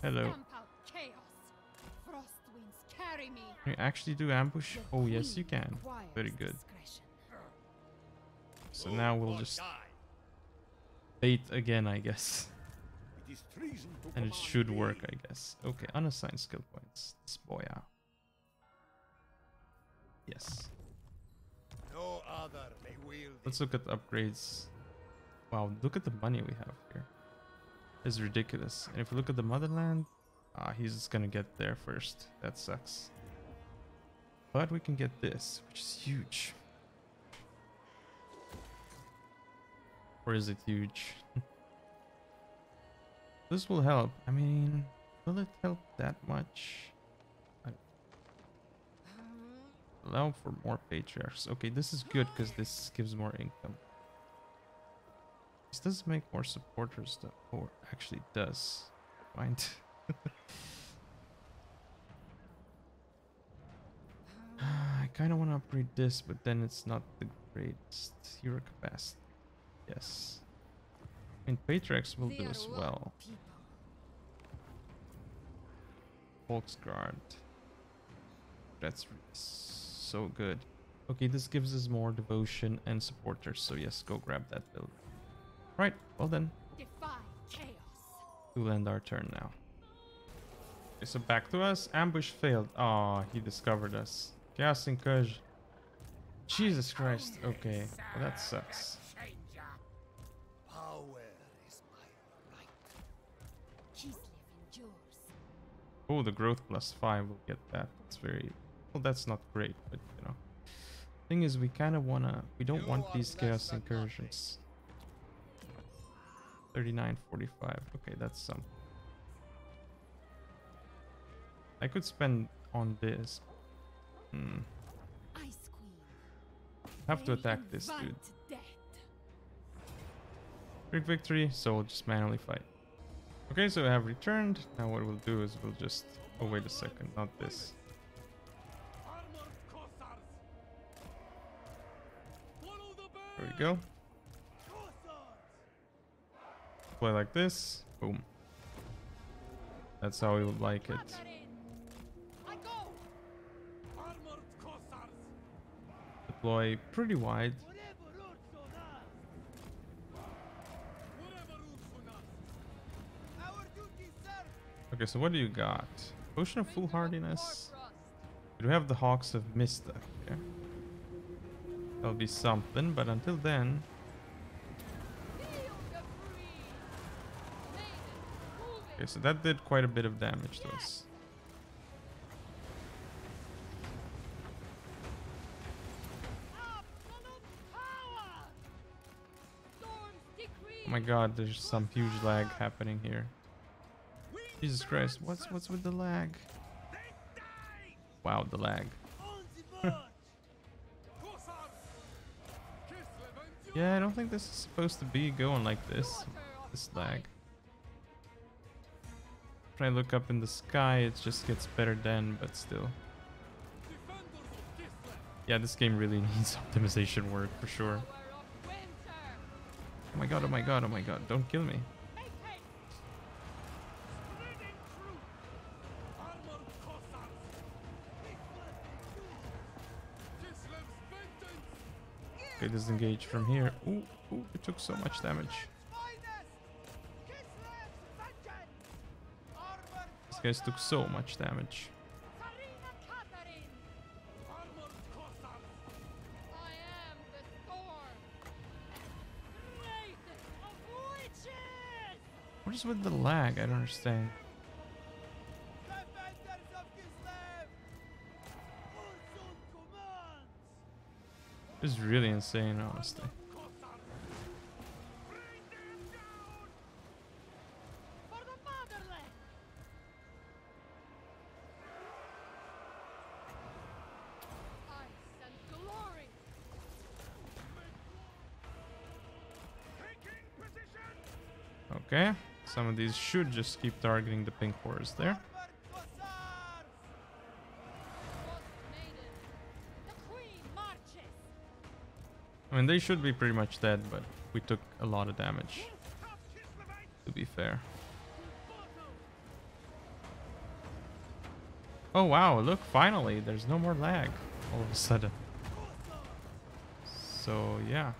Hello. Can you actually do ambush? Oh yes, you can. Very good. So now we'll just bait again, I guess. And it should work, I guess. Okay, unassigned skill points. This boy out. Yes. Let's look at the upgrades. Wow, look at the money we have here. It's ridiculous. And if we look at the motherland, ah, he's just gonna get there first. That sucks. But we can get this, which is huge. Or is it huge? This will help. I mean, will it help that much? I don't... Allow for more patriarchs. Okay, this is good because this gives more income. This does make more supporters though, or actually does. Mind. I kind of want to upgrade this, but then it's not the greatest hero capacity. Yes. I mean, Patriarchs will do as well. Volkhsgrad. That's really so good. Okay, this gives us more devotion and supporters. So yes, go grab that build. Right, well then, we'll end our turn now. Okay, so back to us. Ambush failed. Ah, he discovered us. Chaos Incursion. Jesus Christ. Okay, well, that sucks. Oh, the growth plus five, we'll get that. That's very... Well, that's not great, but you know. Thing is, we kind of want to... We don't want these Chaos Incursions. thirty-nine, forty-five. Okay, that's something. I could spend on this. Hmm. Have to attack this dude. Quick victory, so we'll just manually fight. Okay, so I have returned. Now what we'll do is we'll just... Oh, wait a second. Not this. There we go. Play like this. Boom. That's how we would like it. Deploy pretty wide. Okay, so what do you got? Potion of Foolhardiness. We have the Hawks of Mista here. That'll be something, but until then... Okay, so that did quite a bit of damage to us. Oh my god, there's some huge lag happening here. Jesus Christ, what's what's with the lag? Wow, the lag. Yeah, I don't think this is supposed to be going like this. This lag. When I look up in the sky, it just gets better then, but still. Yeah, this game really needs optimization work for sure. Oh my god, oh my god, oh my god, don't kill me. Okay, disengage from here. Ooh, ooh, it took so much damage. These guys took so much damage. What is with the lag? I don't understand. It's really insane, honestly. Okay, some of these should just keep targeting the pink horse there. I mean, they should be pretty much dead, but we took a lot of damage, to be fair. Oh wow, look, finally, there's no more lag all of a sudden. So yeah,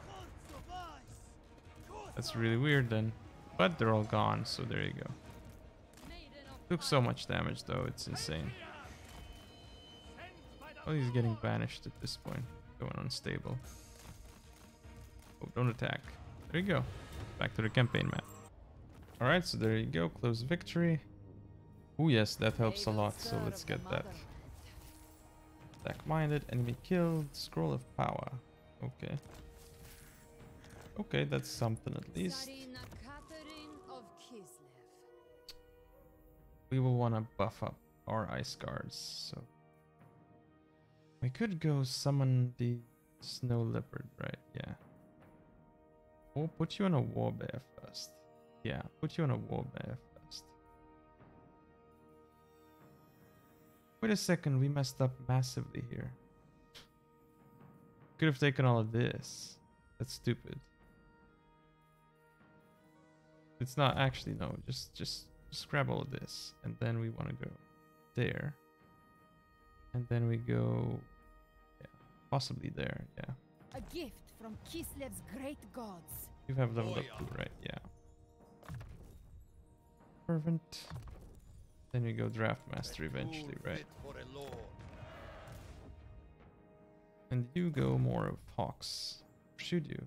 that's really weird then, but they're all gone, so there you go. Took so much damage though, it's insane. Oh, he's getting banished at this point, going unstable. Oh, don't attack. There you go. Back to the campaign map. Alright, so there you go. Close victory. Oh yes, that helps a lot. So let's get that. Attack minded. Enemy killed. Scroll of power. Okay. Okay, that's something at least. We will want to buff up our ice guards. So we could go summon the snow leopard, right? Yeah. Or put you on a warbear first. Yeah, put you on a warbear first. Wait a second, we messed up massively here. Could have taken all of this. That's stupid. It's not actually no. Just, just, just grab all of this, and then we want to go there, and then we go, yeah, possibly there. Yeah. A gift from Kislev's great gods. You have leveled up too, right? Yeah. Fervent. Then you go Draft Master eventually, right? And you go more of hawks. Should you?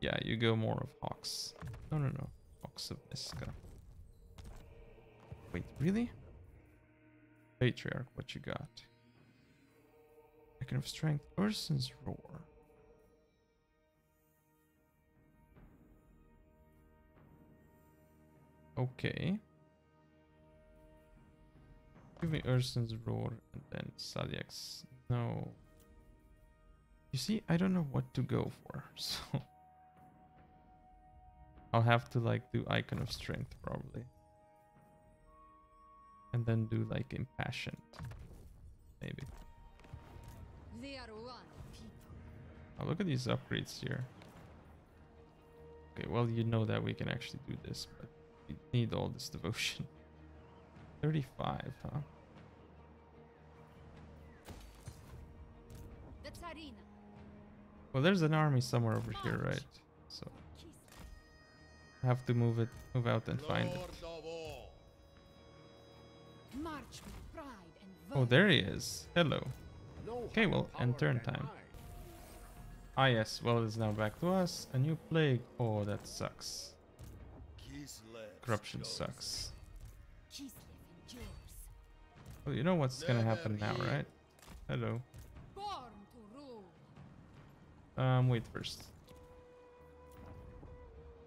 Yeah, you go more of hawks. No, no, no. Hawks of Iska. Wait, really? Patriarch, what you got? Beacon of Strength, Ursun's Roar. Okay. Give me Ursun's Roar and then Saliak's. No. You see, I don't know what to go for, so I'll have to like do Icon of Strength probably. And then do like Impassioned. Maybe. They are one people. Oh, look at these upgrades here. Okay, well, you know that we can actually do this, but we need all this devotion. thirty-five, huh? The Tzarina. Well, there's an army somewhere over March. Here, right? So I have to move it, move out and Lord find it. March with pride and oh, there he is. Hello. Okay, well, end turn time. Ah, yes. Well, it's now back to us. A new plague. Oh, that sucks. Corruption sucks. Well, you know what's gonna happen now, right? Hello. Um, wait first.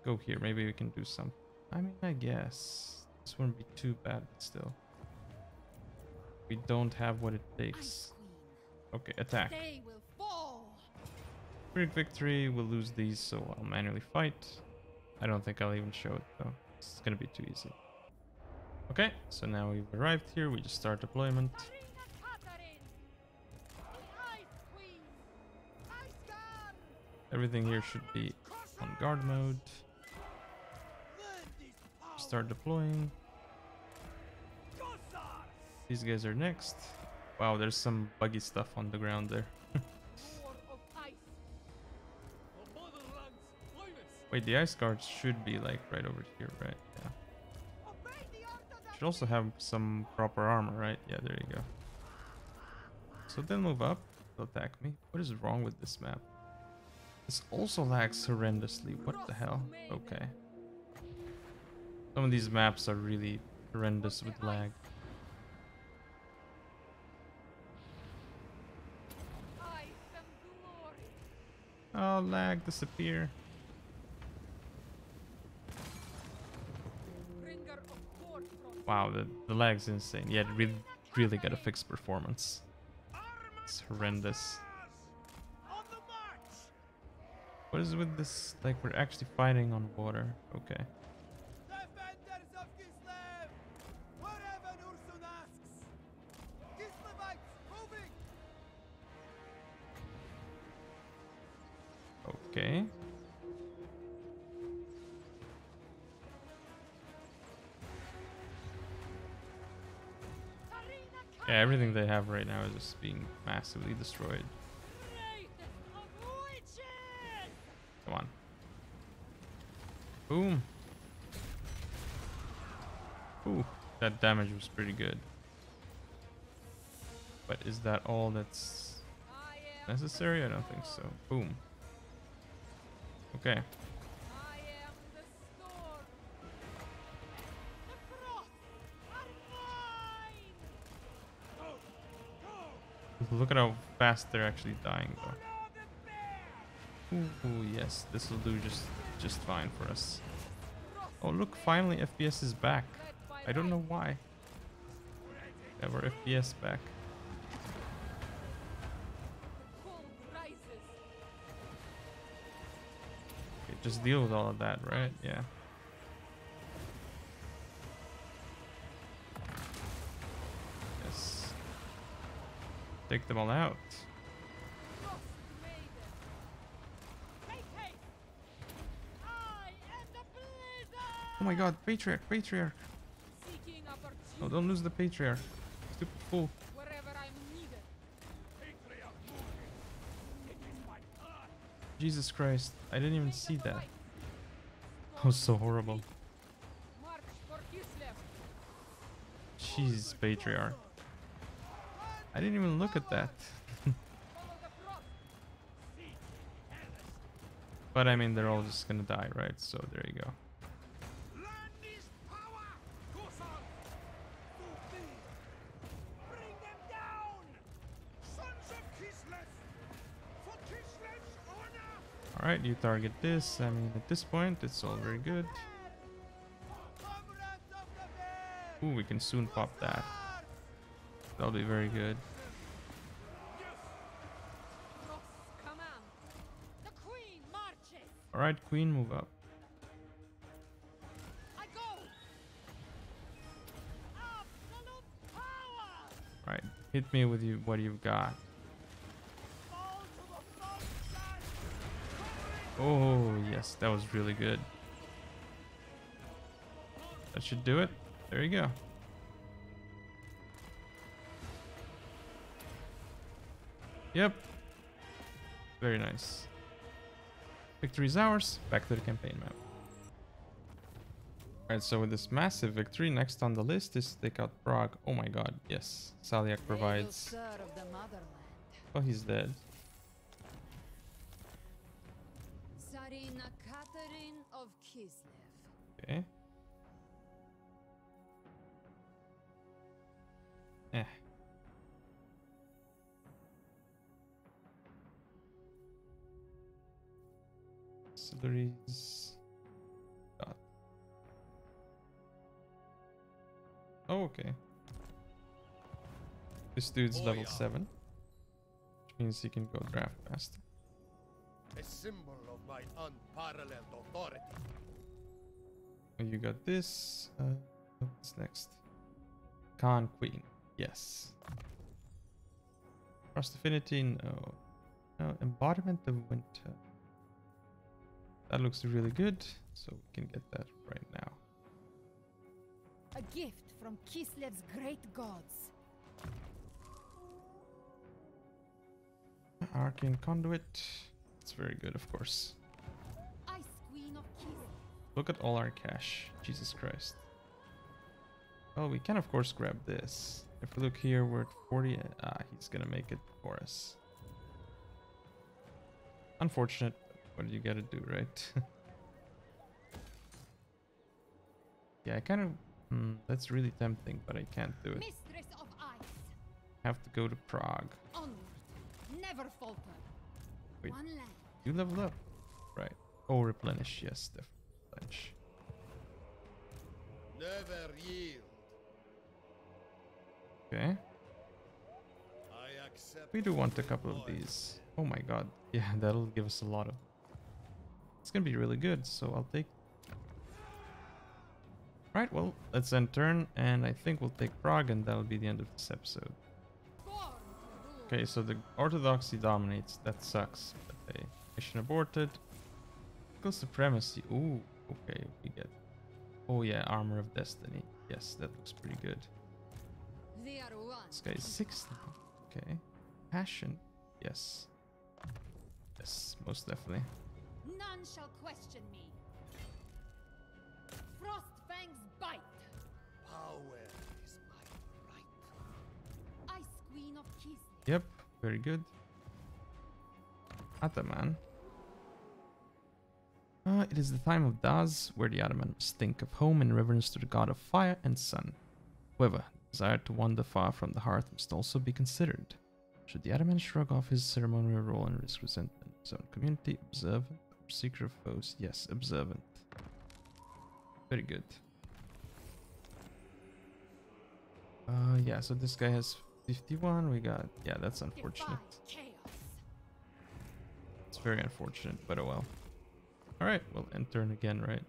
Go here. Maybe we can do some. I mean, I guess this wouldn't be too bad, but still. We don't have what it takes. Okay, attack. Quick victory. We'll lose these, so I'll manually fight. I don't think I'll even show it though. It's gonna be too easy. Okay, so now we've arrived here. We just start deployment. Everything here should be on guard mode. Start deploying. These guys are next. Wow, there's some buggy stuff on the ground there. Wait, the ice guards should be like right over here, right? Yeah. Should also have some proper armor, right? Yeah, there you go. So then move up. They'll attack me. What is wrong with this map? This also lags horrendously. What the hell? Okay. Some of these maps are really horrendous with lag. Oh, lag, disappear. Wow, the, the lag's insane. Yeah, really, really gotta fix performance. It's horrendous. What is with this? Like, we're actually fighting on water. Okay. Okay. Yeah, everything they have right now is just being massively destroyed. Come on. Boom. Ooh, that damage was pretty good. But is that all that's necessary? I don't think so. Boom. Okay. Look at how fast they're actually dying, though. Ooh, ooh, yes, this will do just just fine for us. Oh, look, finally F P S is back. I don't know why. Yeah, we're F P S back. Okay, just deal with all of that, right? Yeah. Take them all out. Oh my god, Patriarch, Patriarch. Oh, don't lose the Patriarch. Stupid fool. Jesus Christ, I didn't even see that. That was so horrible. Jeez, Patriarch. I didn't even look at that. But I mean, they're all just gonna die, right? So there you go. Alright, you target this. I mean, at this point, it's all very good. Ooh, we can soon pop that. That'll be very good. Alright, Queen, move up. Alright, hit me with you, what you've got. Oh, yes, that was really good. That should do it. There you go. Yep. Very nice. Victory is ours. Back to the campaign map. Alright, so with this massive victory, next on the list is take out Prague. Oh my god, yes. Saliak provides... Oh, he's dead. Tzarina Katarin of Kislev. Okay. Eh. Distilleries. God. Oh, okay. This dude's oh, level yeah. seven, which means he can go draft faster. A symbol of my unparalleled authority. You got this. Uh, what's next? Khan Queen. Yes. Frost Affinity, no. No, Embodiment of Winter. That looks really good, so we can get that right now. A gift from Kislev's great gods. Arcane Conduit. It's very good, of course. Ice Queen of Kislev. Look at all our cash. Jesus Christ. Oh, we can of course grab this. If we look here, we're at forty. Ah, he's gonna make it for us. Unfortunate, but what do you gotta do, right? Yeah, I kind of... Hmm, that's really tempting, but I can't do it. Mistress of Ice. Have to go to Prague. Onward. Never falter. Wait, One land. You level up. Right. Oh, replenish. Yes, definitely. Replenish. Never yield. Okay. I accept. We do want a couple of these. Oh my god. Yeah, that'll give us a lot of... It's gonna be really good, so I'll take... Right, well, let's end turn, and I think we'll take Prague, and that'll be the end of this episode. Okay, so the Orthodoxy dominates. That sucks. But hey, mission aborted. Equal Supremacy. Ooh, okay, we get... Oh yeah, Armor of Destiny. Yes, that looks pretty good. This guy's sixty. Okay. Passion. Yes. Yes, most definitely. None shall question me. Frostfang's bite. Power is my right. Ice Queen of Kislev. Yep, very good. Ataman. Uh, it is the time of Daz, where the Ottoman must think of home in reverence to the god of fire and sun. However, the desire to wander far from the hearth must also be considered. Should the Ottoman shrug off his ceremonial role and risk resentment of his own community, observant or secret foes? Yes, observant. Very good. Uh, yeah, so this guy has fifty-one. We got... Yeah, that's unfortunate. It's very unfortunate, but oh well. Alright, we'll end turn again, right?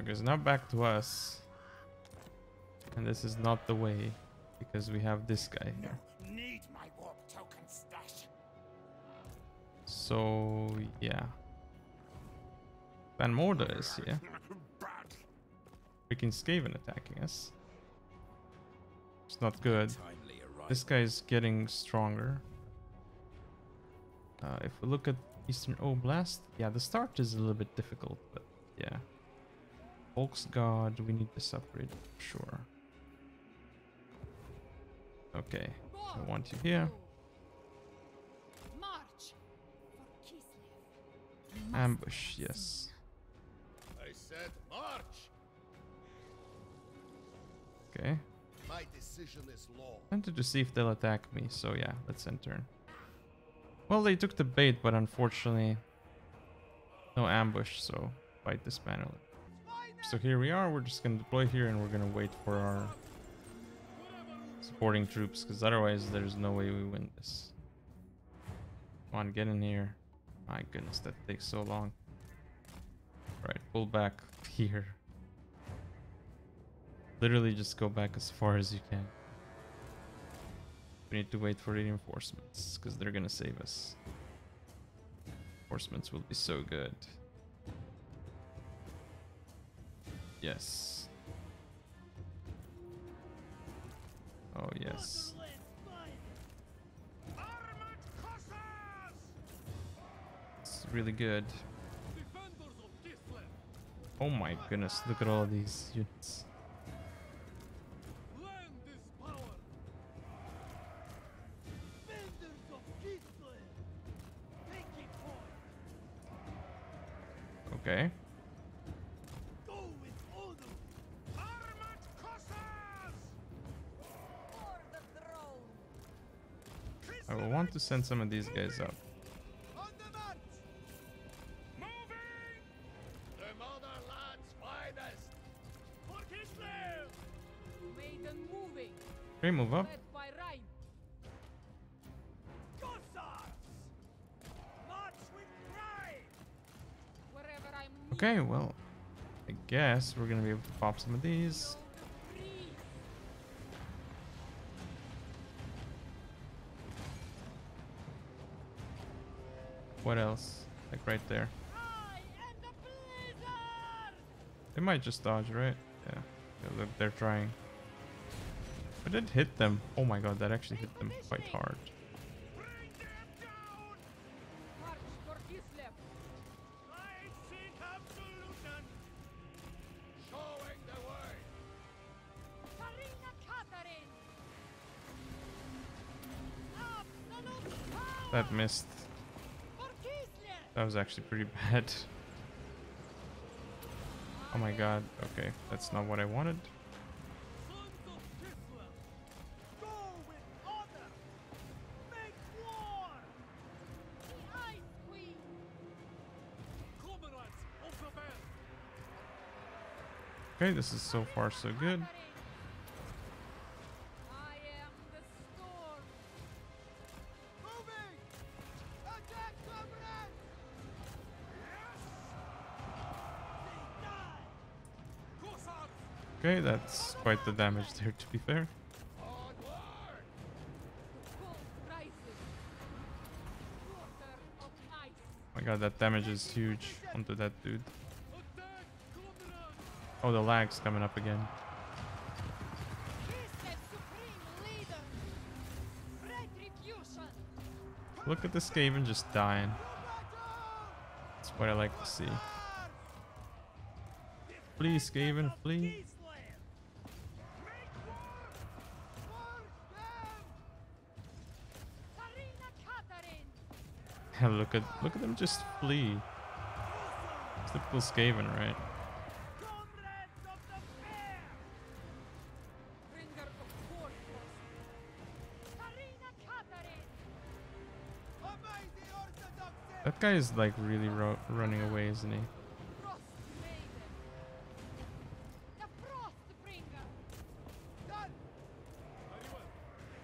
Okay, so now back to us. And this is not the way, because we have this guy here. No, need my warp token stash. So, yeah. Van Morda is here. Freaking Skaven attacking us. It's not good. This guy is getting stronger. Uh, if we look at Eastern Oblast, yeah, the start is a little bit difficult, but yeah. Volkhsgrad, we need this upgrade for sure. Okay, I want you here. March for Kislev. Ambush, yes. I said march. Okay. My decision is law. Enter to see if they'll attack me, so yeah, let's enter. Well, they took the bait, but unfortunately no ambush, so fight this banner. So here we are, we're just gonna deploy here and we're gonna wait for our supporting troops, because otherwise there's no way we win this. Come on, get in here. My goodness, that takes so long. Alright, pull back here. Literally just go back as far as you can. We need to wait for reinforcements, because they're gonna save us. Reinforcements will be so good. Yes. Oh yes. It's really good. Oh my goodness, look at all these units. Okay. I will want to send some of these guys up. Okay, move up. Okay, well, I guess we're gonna be able to pop some of these. What else? Like right there. They might just dodge, right? Yeah. Yeah, look, they're trying. But it hit them. Oh my god, that actually hit them quite hard. That missed. That was actually pretty bad. Oh my god. Okay, that's not what I wanted. Okay, this is so far so good. Okay, that's quite the damage there, to be fair. Oh my god, that damage is huge onto that dude. Oh, the lag's coming up again. Look at the Skaven just dying. That's what I like to see. Flee, Skaven, flee. Look at look at them just flee. It's typical Skaven, right? That guy is like really ro running away, isn't he?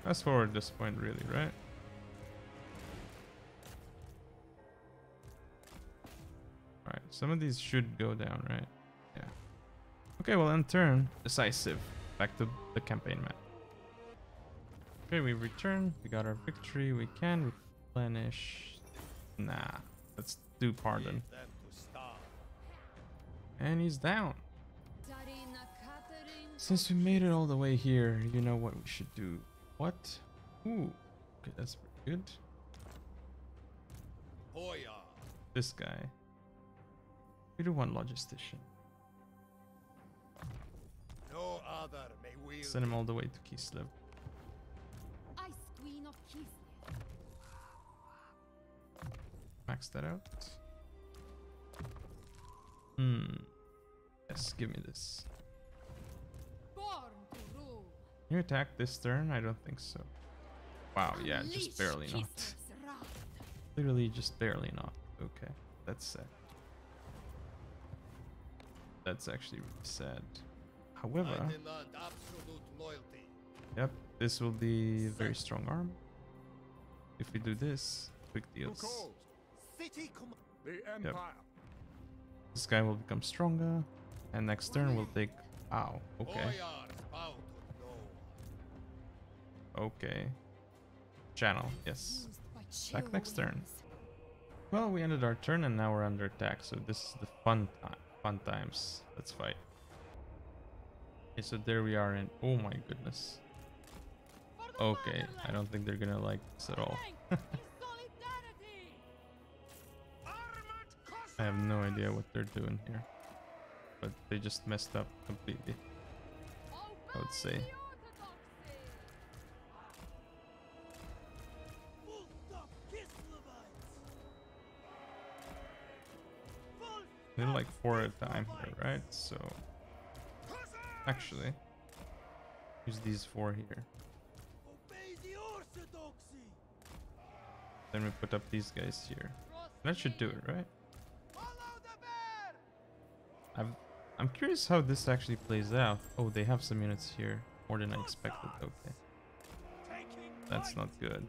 Fast forward at this point, really, right? Some of these should go down, right? Yeah. Okay, well, in turn, decisive. Back to the campaign map. Okay, we return. We got our victory. We can replenish. Nah, let's do pardon. And he's down. Since we made it all the way here, you know what we should do. What? Ooh. Okay, that's pretty good. This guy. We do one logistician. No other may we send him all the way to Kislev. Ice Queen of Kislev. Max that out. Hmm. Yes, give me this. Can you attack this turn? I don't think so. Wow, yeah, just barely not. Literally just barely not. Okay, that's sad. That's actually really sad. However, yep, this will be very strong arm. If we do this, quick deals. Yep. This guy will become stronger, and next turn we'll take. Ow, okay. Okay. Channel, yes. Back next turn. Well, we ended our turn and now we're under attack, so this is the fun time. Fun times. Let's fight. Okay, so there we are in. Oh my goodness. Okay, I don't think they're gonna like this at all. I have no idea what they're doing here, but they just messed up completely, I would say. They're like four at a time here, right? So, actually, use these four here. Then we put up these guys here. That should do it, right? I've, I'm curious how this actually plays out. Oh, they have some units here. More than I expected. Okay. That's not good.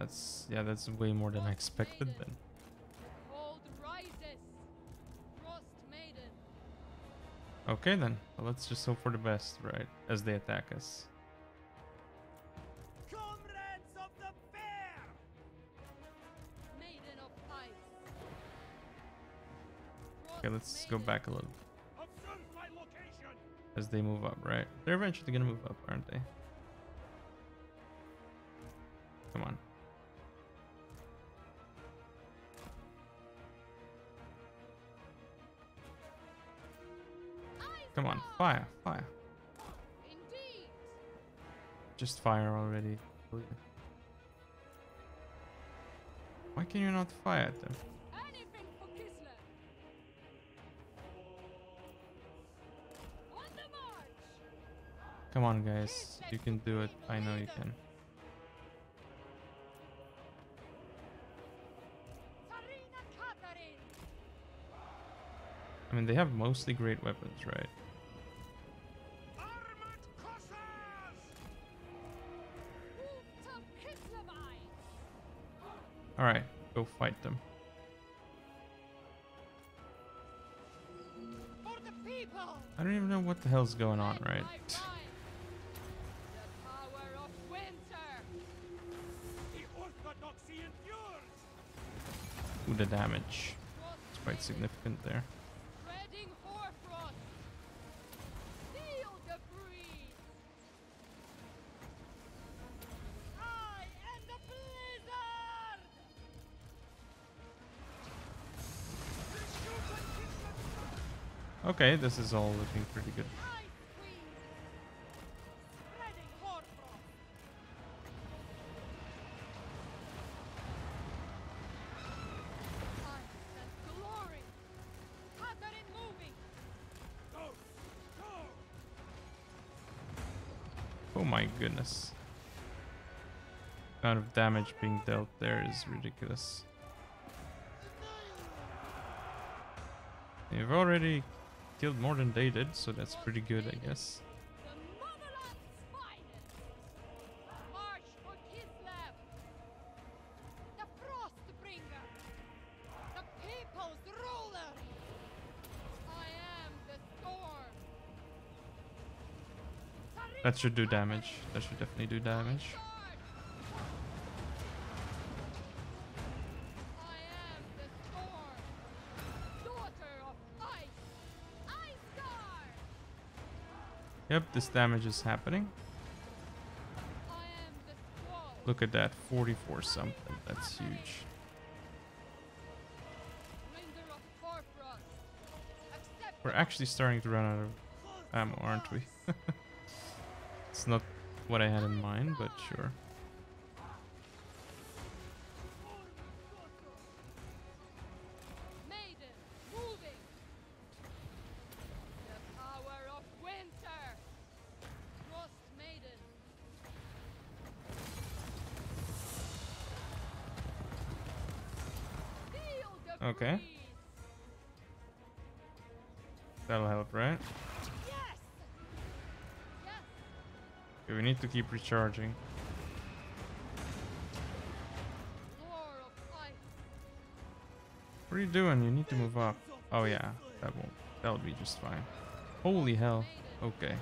That's, yeah, that's way more than I expected then. Okay then, well, let's just hope for the best, right? As they attack us. Comrades of the bear! Maiden of ice. Okay, let's go back a little. As they move up, right? They're eventually gonna move up, aren't they? Come on. Come on, fire, fire. Indeed. Just fire already. Why can you not fire at them? Anything for Kislev. On the march. Come on, guys. You can do it. I know you can. Tzarina Katarin. I mean, they have mostly great weapons, right? All right, go fight them. For the people. I don't even know what the hell's going on, right? The power of winter. The Ooh, the damage. It's quite significant there. Okay, this is all looking pretty good. Oh my goodness. The amount of damage being dealt there is ridiculous. You've already killed more than they did, so that's pretty good, I guess. That should do damage. That should definitely do damage. Yep, this damage is happening. Look at that, forty-four something. That's huge. We're actually starting to run out of ammo, aren't we? It's not what I had in mind, but sure. Okay. That'll help, right? Okay, we need to keep recharging. What are you doing? You need to move up. Oh yeah, that won't. That'll be just fine. Holy hell. Okay.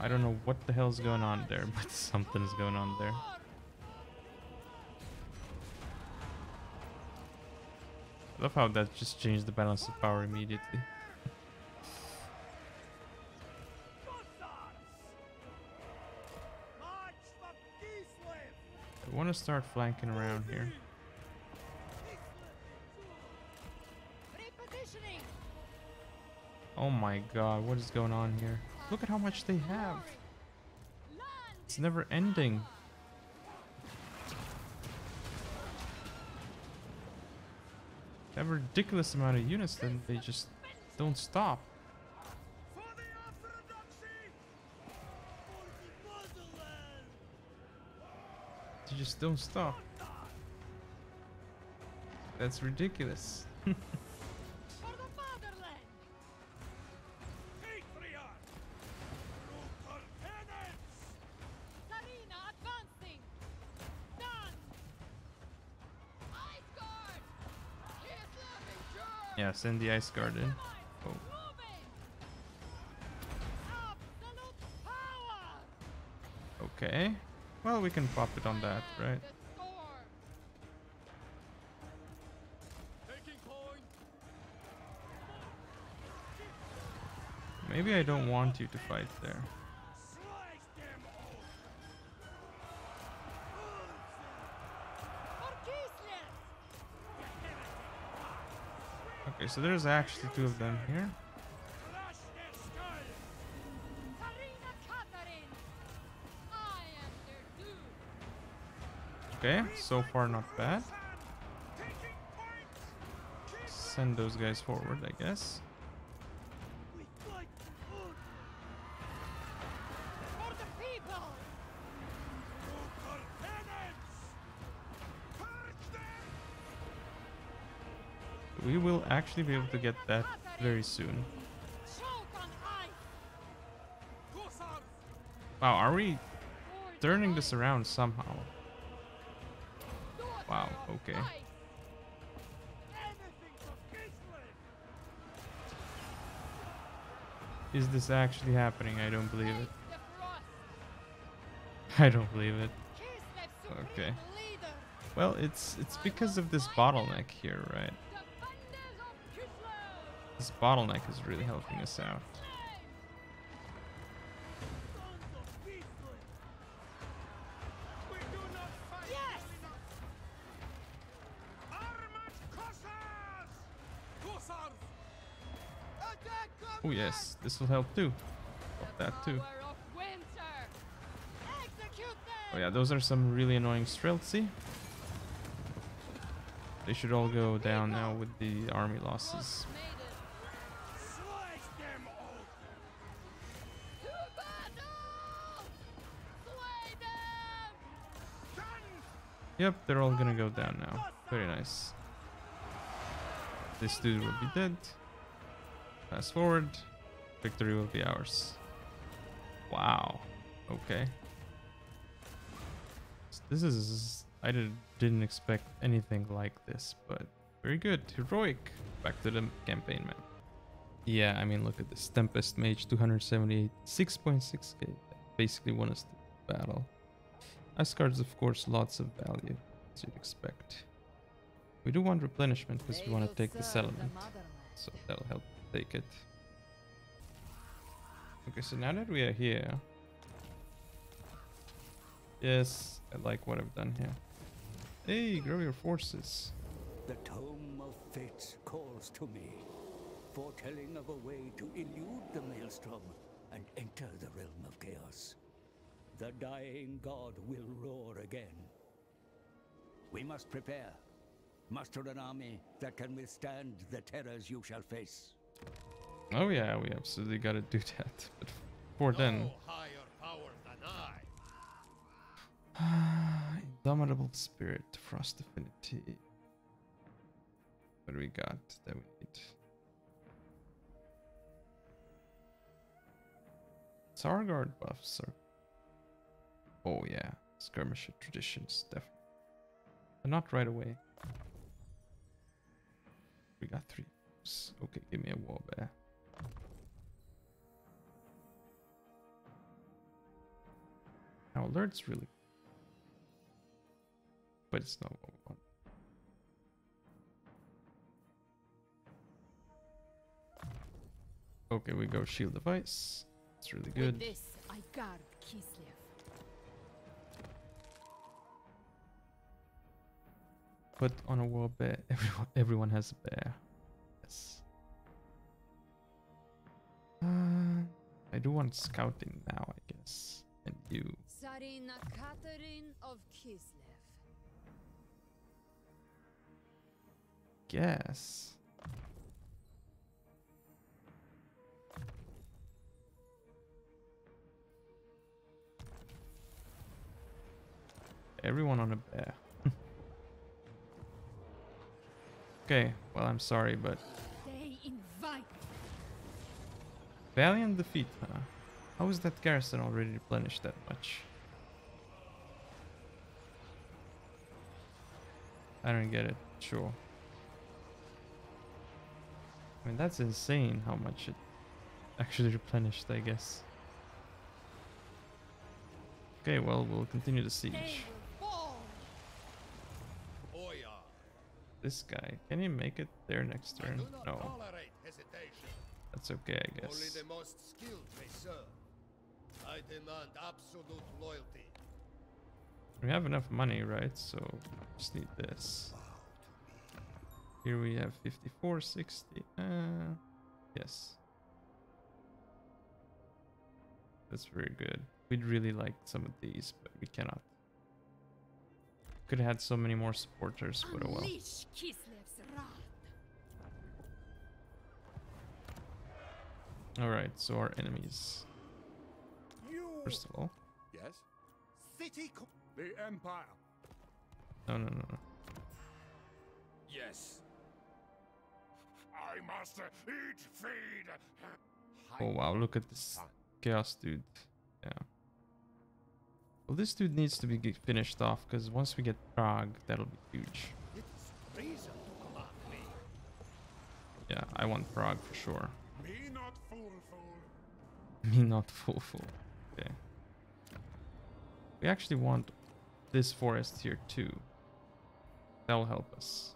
I don't know what the hell's going on there, but something's going on there. I love how that just changed the balance of power immediately. I want to start flanking around here. Oh my god, what is going on here? Look at how much they have. It's never ending. That ridiculous amount of units, then they just don't stop. They just don't stop. That's ridiculous. Yeah, send the ice guard in. Oh. Okay. Well, we can pop it on that, right? Maybe I don't want you to fight there. So there's actually two of them here. Okay, so far not bad. Send those guys forward, I guess. We will actually be able to get that very soon. Wow, are we turning this around somehow? Wow, okay. Is this actually happening? I don't believe it. I don't believe it. Okay. Well, it's it's because of this bottleneck here, right? This bottleneck is really helping us out. Yes. Oh yes, this will help too. Help that too. Oh yeah, those are some really annoying Streltsy. They should all go down now with the army losses. Yep, they're all gonna go down now. Very nice. This dude will be dead. Fast forward. Victory will be ours. Wow. Okay. This is... I did, didn't expect anything like this, but... Very good. Heroic. Back to the campaign map. Yeah, I mean, look at this. Tempest Mage two hundred seventy-eight. six point six K. That basically won us the battle. Ice cards, of course, lots of value, as you'd expect. We do want replenishment because we want to take the settlement, so that'll help take it. Okay, so now that we are here... Yes, I like what I've done here. Hey, grow your forces. The tome of fates calls to me, foretelling of a way to elude the maelstrom and enter the realm of chaos. The dying god will roar again. We must prepare. Muster an army that can withstand the terrors you shall face. Oh yeah, we absolutely gotta do that. But for no then... higher power than I. Indomitable spirit, frost affinity. What do we got that we need? Tsarguard buffs are... Oh yeah, skirmisher traditions, definitely. But not right away. We got three. Okay, give me a warbear. Now alert's really... But it's not what we want. Okay, we go shield device. It's really good. With this, I guard Kislev. Put on a war bear. Everyone, everyone has a bear. Yes. Uh, I do want scouting now, I guess. And you. Tzarina Katarin of Kislev. Yes. Everyone on a bear. Okay, well, I'm sorry, but they invite valiant defeat, huh? How is that garrison already replenished that much? I don't get it. Sure. I mean, that's insane how much it actually replenished, I guess. Okay, well, we'll continue the siege. This guy, can you make it there next turn? No. That's okay, I guess. Only the most skilled may serve. I demand absolute loyalty. We have enough money, right? So just need this. Here we have fifty-four, sixty. Uh, yes. That's very good. We'd really like some of these, but we cannot. Could have had so many more supporters, but oh well. Alright, so our enemies. First of all. Yes. City the Empire. No no no no. Yes. I must eat feed. Oh wow, look at this chaos dude. Yeah. Well, this dude needs to be finished off, because once we get Prague, that'll be huge. Yeah, I want Prague for sure. Me not fool, fool. Me not fool, fool. Okay. We actually want this forest here too. That'll help us.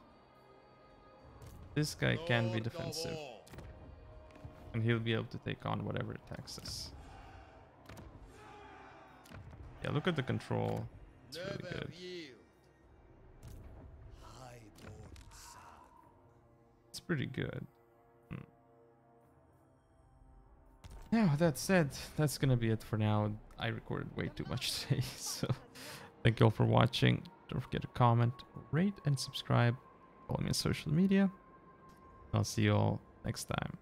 This guy can be defensive. And he'll be able to take on whatever attacks us. Yeah, look at the control. It's really good. It's pretty good. Hmm. Now, that said, that's gonna be it for now. I recorded way too much today, so thank you all for watching. Don't forget to comment, rate, and subscribe. Follow me on social media. I'll see you all next time.